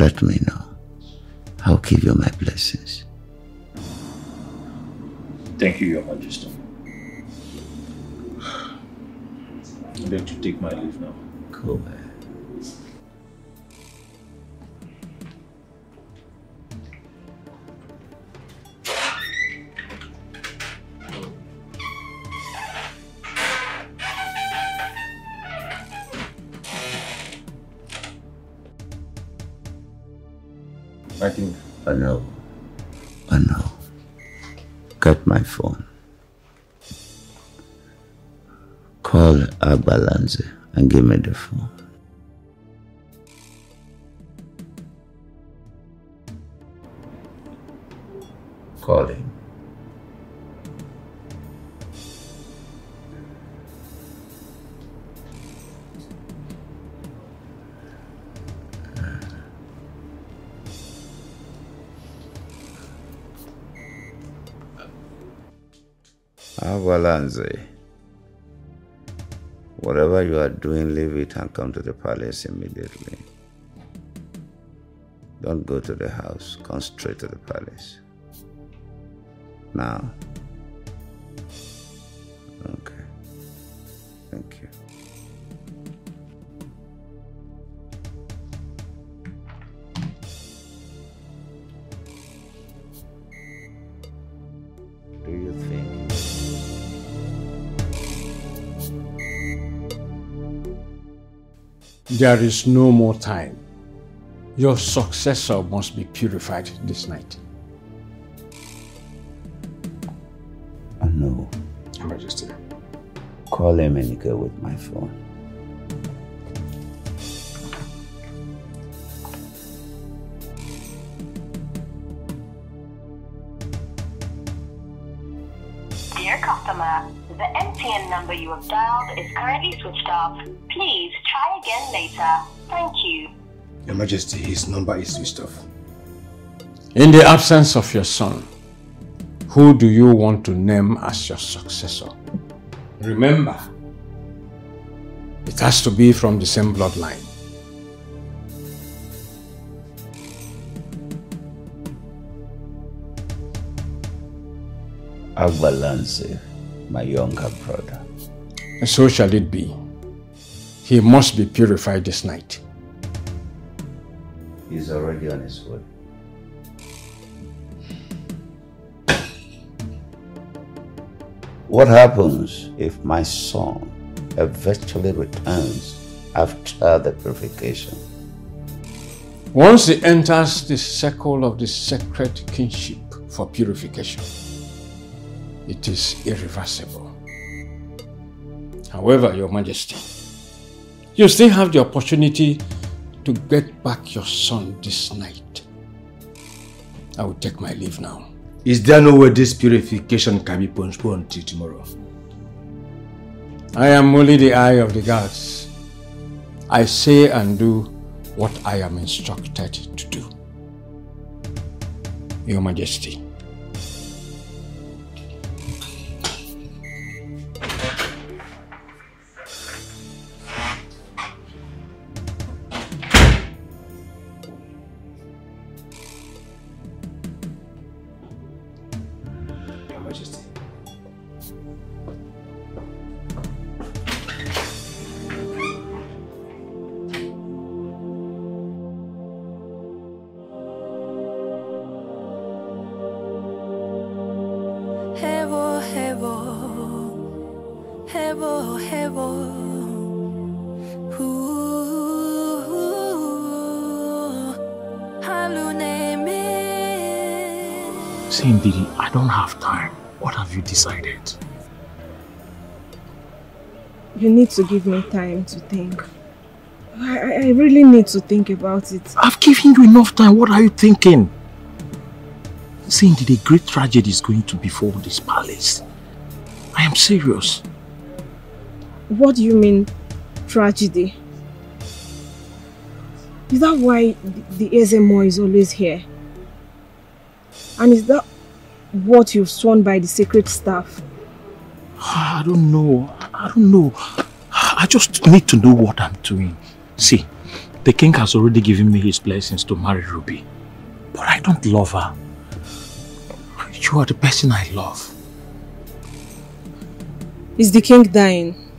let me know. I'll give you my blessings. Thank you, Your Majesty. I'm going to take my leave now. Go back. I think I know. I know. Got my phone. Call Agbalanze and give me the phone. Call him. Agbalanze, whatever you are doing, leave it and come to the palace immediately. Don't go to the house, come straight to the palace. Now. Okay. Thank you. There is no more time. Your successor must be purified this night. I know. Your Majesty. Call Emenike with my phone. Dear customer, the M T N number you have dialed is currently switched off. Please try again later. Thank you. Your Majesty, his number is switched off. In the absence of your son, who do you want to name as your successor? Remember, it has to be from the same bloodline. Agbalanze, my younger brother. And so shall it be. He must be purified this night. He's already on his way. What happens if my son eventually returns after the purification? Once he enters the circle of the sacred kinship for purification, it is irreversible. However, Your Majesty, you still have the opportunity to get back your son this night. I will take my leave now. Is there no way this purification can be postponed until tomorrow? I am only the eye of the gods. I say and do what I am instructed to do. Your Majesty. Ndidi, I don't have time. What have you decided? You need to give me time to think. I, I really need to think about it. I've given you enough time. What are you thinking? See, Ndidi, a great tragedy is going to befall this palace. I am serious. What do you mean, tragedy? Is that why the Ezemo is always here? And is that what you've sworn by the sacred staff? I don't know. I don't know. I just need to know what I'm doing. See, the king has already given me his blessings to marry Ruby. But I don't love her. You are the person I love. Is the king dying?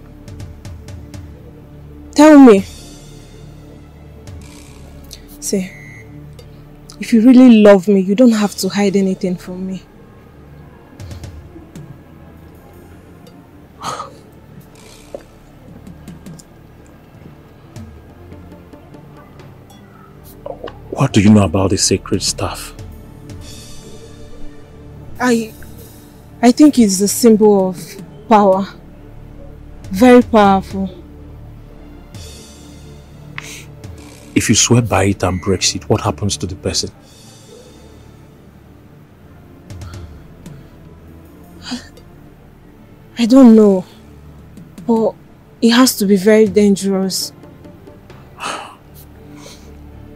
Tell me. See, if you really love me, you don't have to hide anything from me. What do you know about the sacred staff? I... I think it's a symbol of power. Very powerful. If you swear by it and breaks it, what happens to the person? I don't know, but it has to be very dangerous.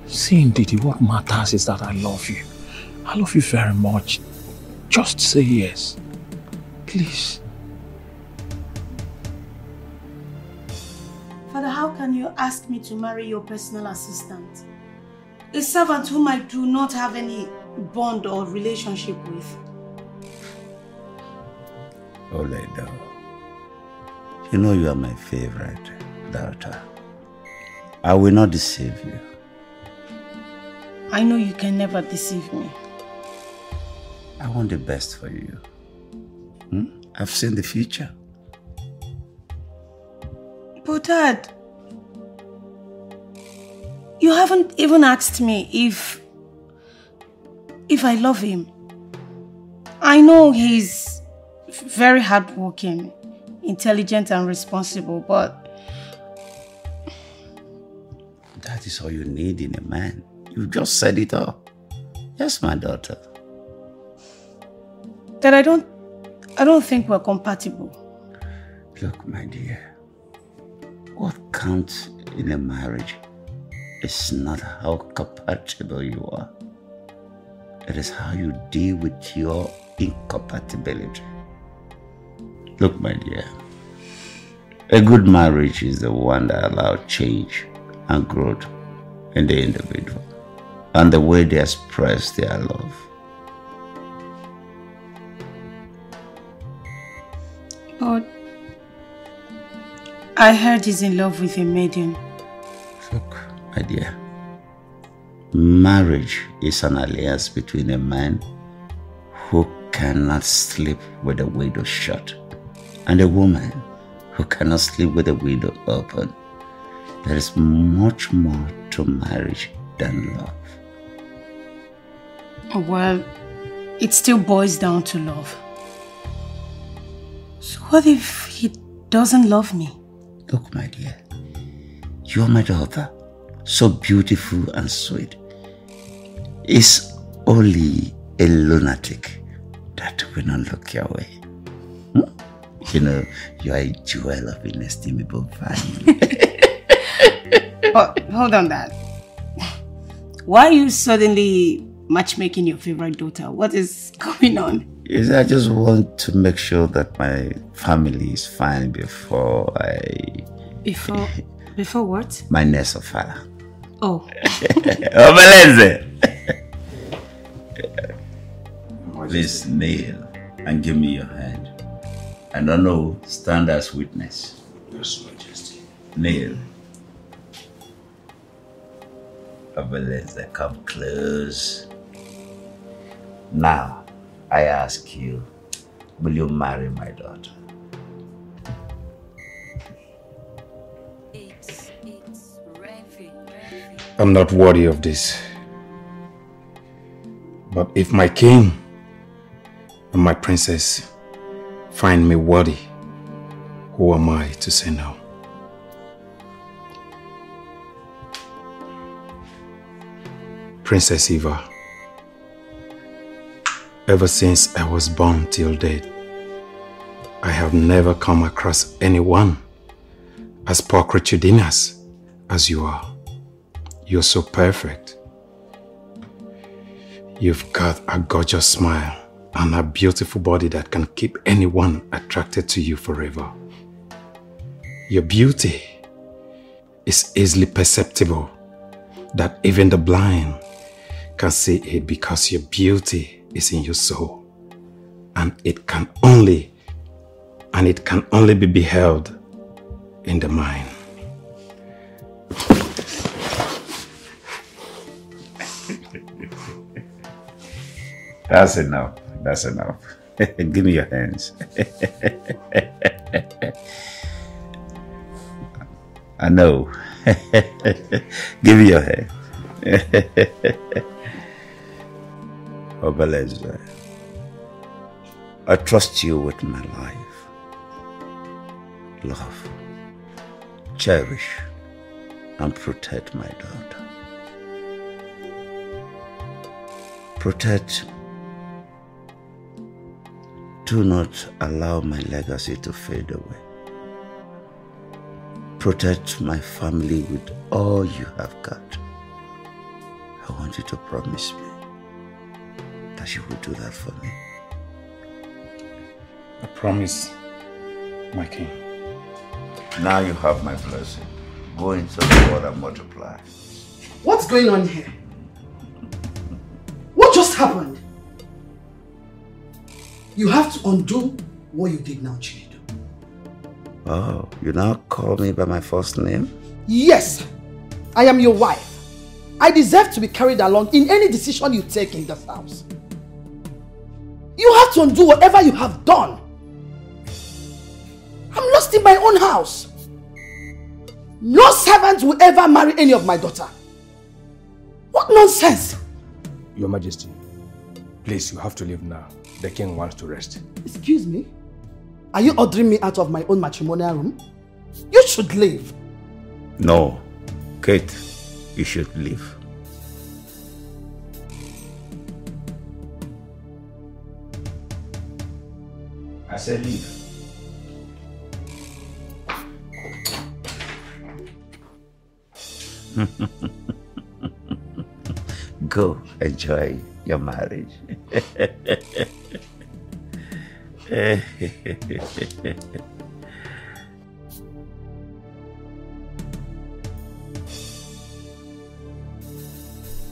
See, Ndidi, what matters is that I love you. I love you very much. Just say yes, please. How can you ask me to marry your personal assistant? A servant whom I do not have any bond or relationship with. Oleda, you know you are my favorite daughter. I will not deceive you. I know you can never deceive me. I want the best for you. Hmm? I've seen the future. But Dad, You haven't even asked me if... if I love him. I know he's very hardworking, intelligent and responsible, but... That is all you need in a man. You just said it all. Yes, my daughter. That I don't... I don't think we're compatible. Look, my dear. What counts in a marriage is not how compatible you are. It is how you deal with your incompatibility. Look, my dear. A good marriage is the one that allows change and growth in the individual and the way they express their love. But I heard he's in love with a maiden. Look, my dear, marriage is an alliance between a man who cannot sleep with a window shut and a woman who cannot sleep with a window open. There is much more to marriage than love. Well, it still boils down to love. So what if he doesn't love me? Look, my dear, you are my daughter, so beautiful and sweet. It's only a lunatic that will not look your way. Hmm? You know, you are a jewel of inestimable value. Oh, hold on, Dad. Why are you suddenly matchmaking your favorite daughter? What is going on? Yes, I just want to make sure that my family is fine before I... Before? Before what? My nest of fire. Oh. Obielenze! Please kneel and give me your hand. I don't know, stand as witness. Yes, Majesty. Kneel. Obielenze, come close. Now, I ask you, will you marry my daughter? It's, it's Revi, Revi. I'm not worthy of this. But if my king and my princess find me worthy, who am I to say no? Princess Eva, ever since I was born till date, I have never come across anyone as pulchritudinas as you are. You're so perfect. You've got a gorgeous smile and a beautiful body that can keep anyone attracted to you forever. Your beauty is easily perceptible that even the blind can see it, because your beauty is in your soul, and it can only and it can only be beheld in the mind. That's enough. That's enough. Give me your hands. I know. Give me your hand. Obielenze, I trust you with my life. Love, cherish, and protect my daughter. Protect. Do not allow my legacy to fade away. Protect my family with all you have got. I want you to promise me that you will do that for me. I promise, my king. Now you have my blessing. Go into the world and multiply. What's going on here? What just happened? You have to undo what you did now, Chinedu. Oh, you now call me by my first name? Yes, I am your wife. I deserve to be carried along in any decision you take in this house. You have to undo whatever you have done. I'm lost in my own house. No servant will ever marry any of my daughter. What nonsense! Your Majesty, please, you have to leave now. The king wants to rest. Excuse me? Are you ordering me out of my own matrimonial room? You should leave. No. Kate, you should leave. I said leave. Go enjoy your marriage.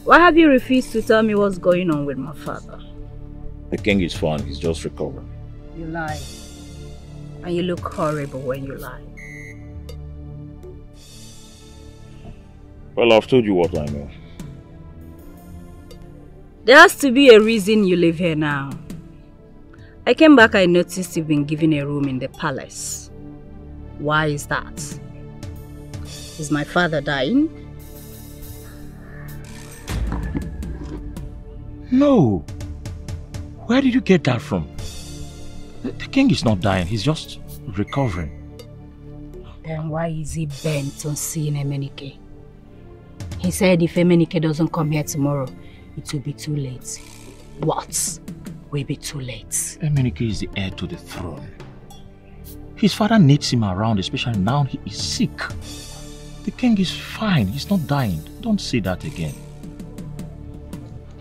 Why have you refused to tell me what's going on with my father? The king is fine, he's just recovering. You lie. And you look horrible when you lie. Well, I've told you what I know. There has to be a reason you live here now. I came back, I noticed you've been given a room in the palace. Why is that? Is my father dying? No. Where did you get that from? The king is not dying, he's just recovering. Then why is he bent on seeing Emenike? He said if Emenike doesn't come here tomorrow, it will be too late. What will be too late? Emenike is the heir to the throne. His father needs him around, especially now he is sick. The king is fine, he's not dying. Don't say that again.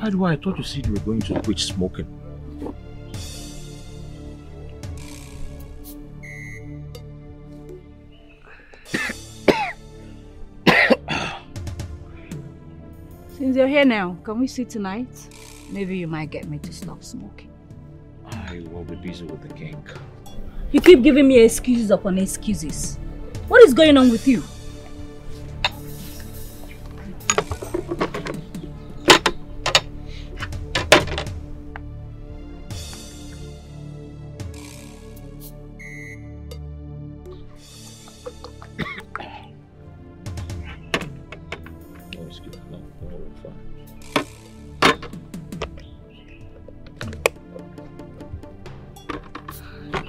By the way, I thought you said you were going to quit smoking. Since you're here now, can we see tonight? Maybe you might get me to stop smoking. I will be busy with the king. You keep giving me excuses upon excuses. What is going on with you?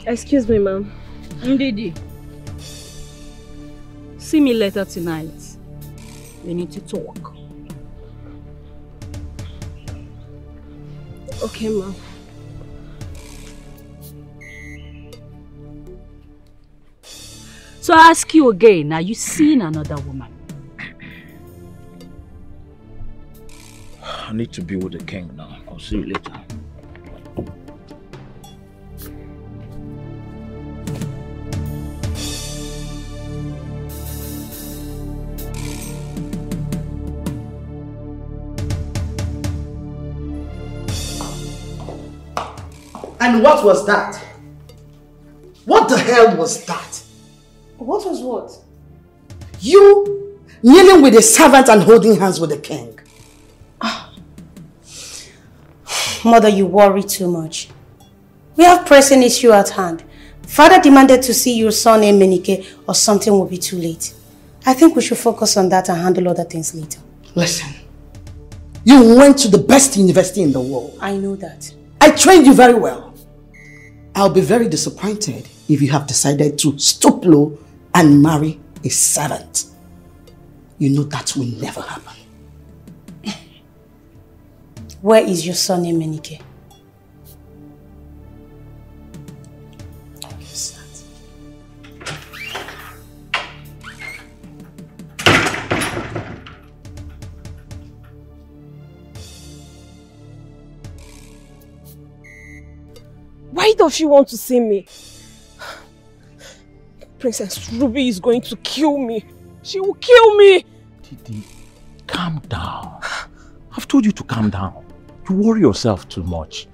Excuse me, ma'am. Ndidi. See me later tonight. We need to talk. Okay, ma'am. So I ask you again, are you seeing another woman? I need to be with the king now. I'll see you later. And what was that? What the hell was that? What was what? You kneeling with a servant and holding hands with the king. Oh. Mother, you worry too much. We have pressing issue at hand. Father demanded to see your son Emenike or something will be too late. I think we should focus on that and handle other things later. Listen, you went to the best university in the world. I know that. I trained you very well. I'll be very disappointed if you have decided to stoop low and marry a servant. You know that will never happen. Where is your son, Emenike? Why does she want to see me? Princess Ruby is going to kill me. She will kill me. Ndidi, calm down. I've told you to calm down. You worry yourself too much.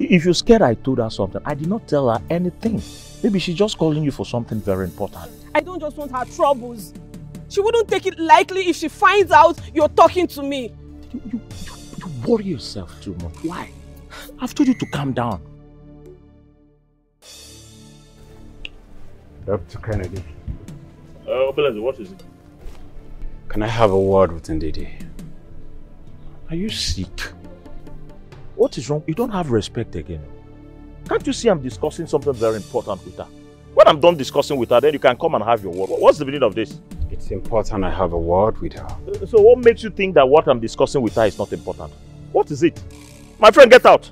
If you're scared I told her something, I did not tell her anything. Maybe she's just calling you for something very important. I don't just want her troubles. She wouldn't take it lightly if she finds out you're talking to me. You, you, you, you worry yourself too much. Why? I've told you to calm down. Doctor Kennedy. Uh, Obielenze, what is it? Can I have a word with Ndidi? Are you sick? What is wrong? You don't have respect again. Can't you see I'm discussing something very important with her? When I'm done discussing with her, then you can come and have your word. What's the meaning of this? It's important I have a word with her. So what makes you think that what I'm discussing with her is not important? What is it? My friend, get out!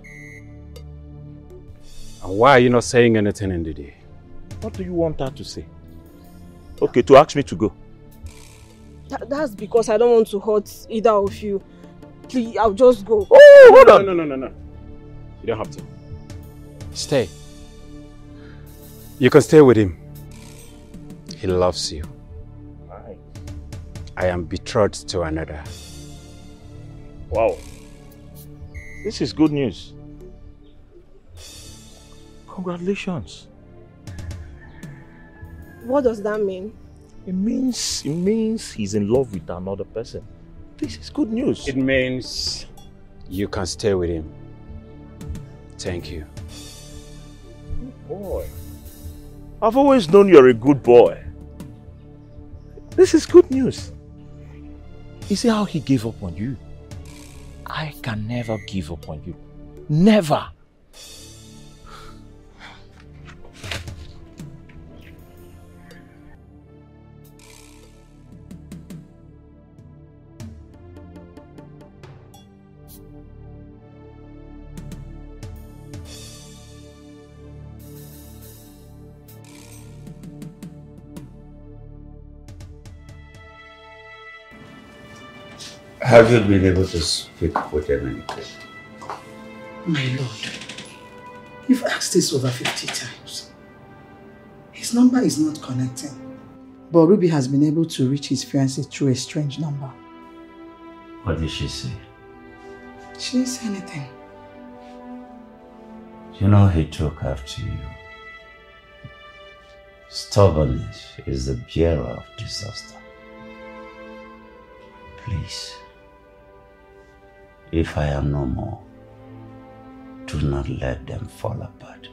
And why are you not saying anything, Ndidi? What do you want her to say? Okay, to ask me to go. Th that's because I don't want to hurt either of you. Please, I'll just go. Oh, hold on! No, no, no, no, no. You don't have to. Stay. You can stay with him. He loves you. Right. I am betrothed to another. Wow. This is good news. Congratulations. What does that mean? It means, it means he's in love with another person. This is good news. It means you can stay with him. Thank you. Good boy. I've always known you're a good boy. This is good news. You see how he gave up on you? I can never give up on you. Never. Have you been able to speak with Emenike? My lord, you've asked this over fifty times. His number is not connecting. But Ruby has been able to reach his fiancé through a strange number. What did she say? She didn't say anything. You know he took after you. Stubbornness is the bearer of disaster. Please. If I am no more, do not let them fall apart.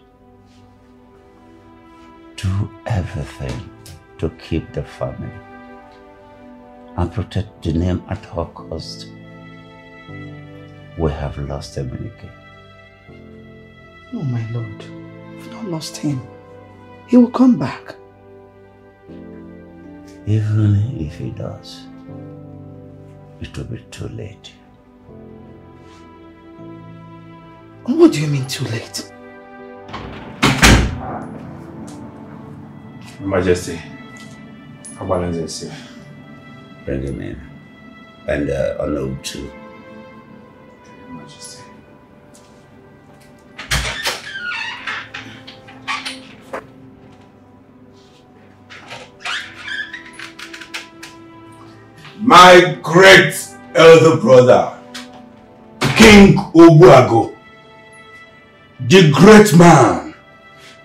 Do everything to keep the family and protect the name at all cost. We have lost Emenike. No, my lord, we've not lost him. He will come back. Even if he does, it will be too late. What do you mean, too late? Your Majesty, Agbalanze is here. Bring him in. And uh, Onob too. Your Majesty. My great elder brother, King Ubuago, the great man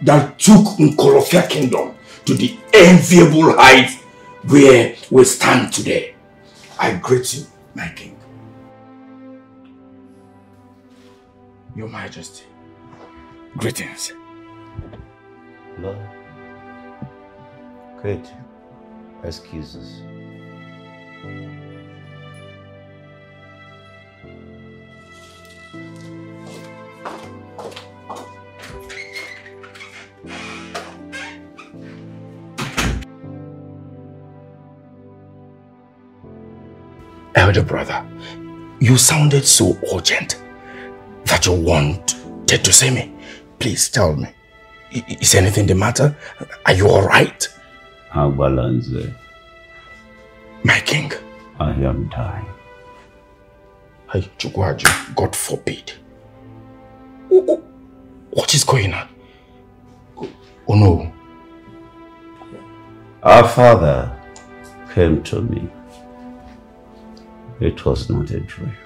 that took Nkolofia Kingdom to the enviable height where we stand today. I greet you, my king. Your Majesty, greetings. Lord, great excuses. Elder brother, you sounded so urgent that you wanted to see me. Please tell me, is anything the matter? Are you all right? Agbalanze. My king. I am dying. Hey, Chukwuajo, God forbid. Oh, oh, what is going on? Oh, oh no. Our father came to me. It was not a dream.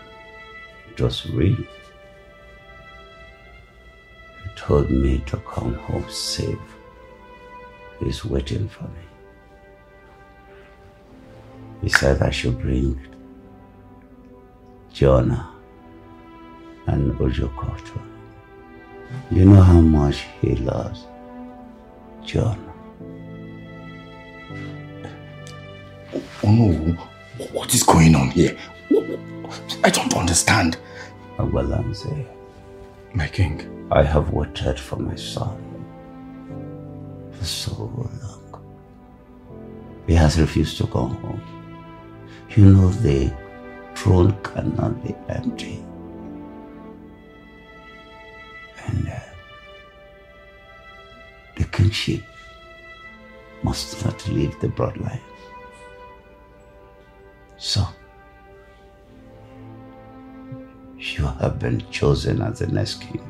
It was real. He told me to come home safe. He's waiting for me. He said I should bring Jonah and Ojoko to him. You know how much he loves Jonah. Oh no, what is going on here? I don't understand. Agbalanze. My king. I have waited for my son for so long. He has refused to come home. You know the throne cannot be empty. And uh, the kingship must not leave the bloodline. So, you have been chosen as the next king.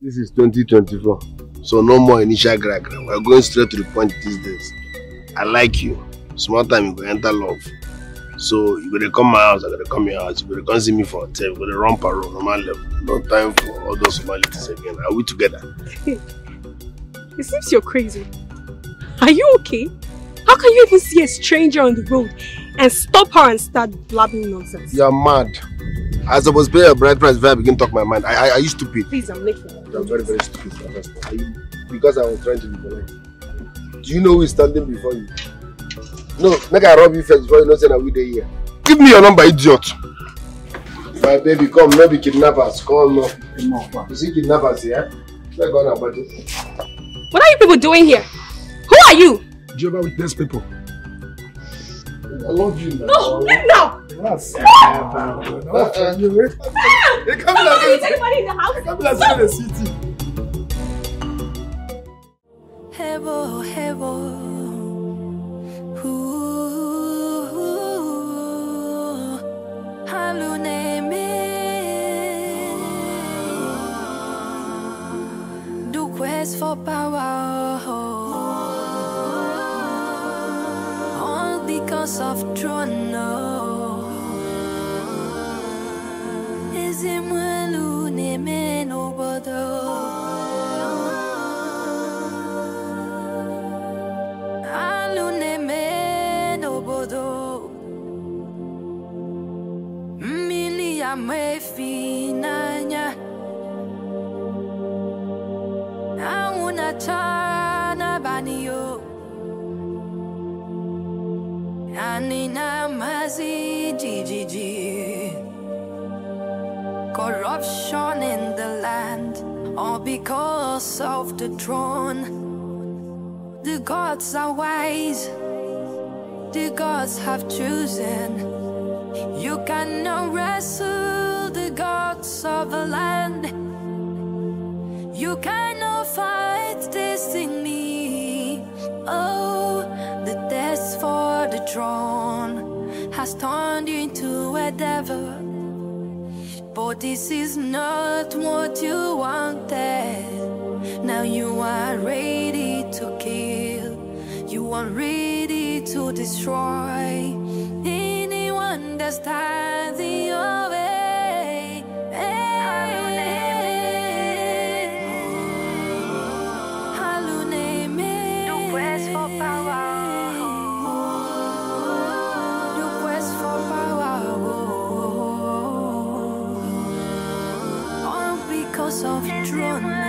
This is twenty twenty-four, so no more initial gra-gra. We are going straight to the point these days. I like you. Small time you go enter love. So you better come my house, I gotta come your house. You better come see me for a table. You better run parole, normal level. No time for all those formalities again. Are we together? It seems you're crazy. Are you okay? How can you even see a stranger on the road and stop her and start blabbing nonsense? You're mad. As I was paying your bride price, I begin to talk my mind. I, I, are you stupid? Please, I'm late for that. You're very, very stupid. Are you? Because I was trying to be polite. Do you know who is standing before you? No, make I rob you first before you know saying that we dey here. Give me your number, idiot. My baby, come, no be kidnappers. Come, no. You see kidnappers here? Let go about it. What are you people doing here? Who are you? Jehovah Witness people. I love you now. No, leave now! That's it. They come like this. Anybody in the house? They come like in the city. Hebo, hebo. Do quest for power, all because of throne. Ezemo lune me no bodo. Mefinanya auna tana banio anina mazi gigi corruption in the land, all because of the throne. The gods are wise, the gods have chosen. You cannot wrestle the gods of the land. You cannot fight destiny. Oh, the test for the throne has turned you into a devil. But this is not what you wanted. Now you are ready to kill. You are ready to destroy. Start the way. Halune me. Do quest for power. Do quest for power. All because of throne.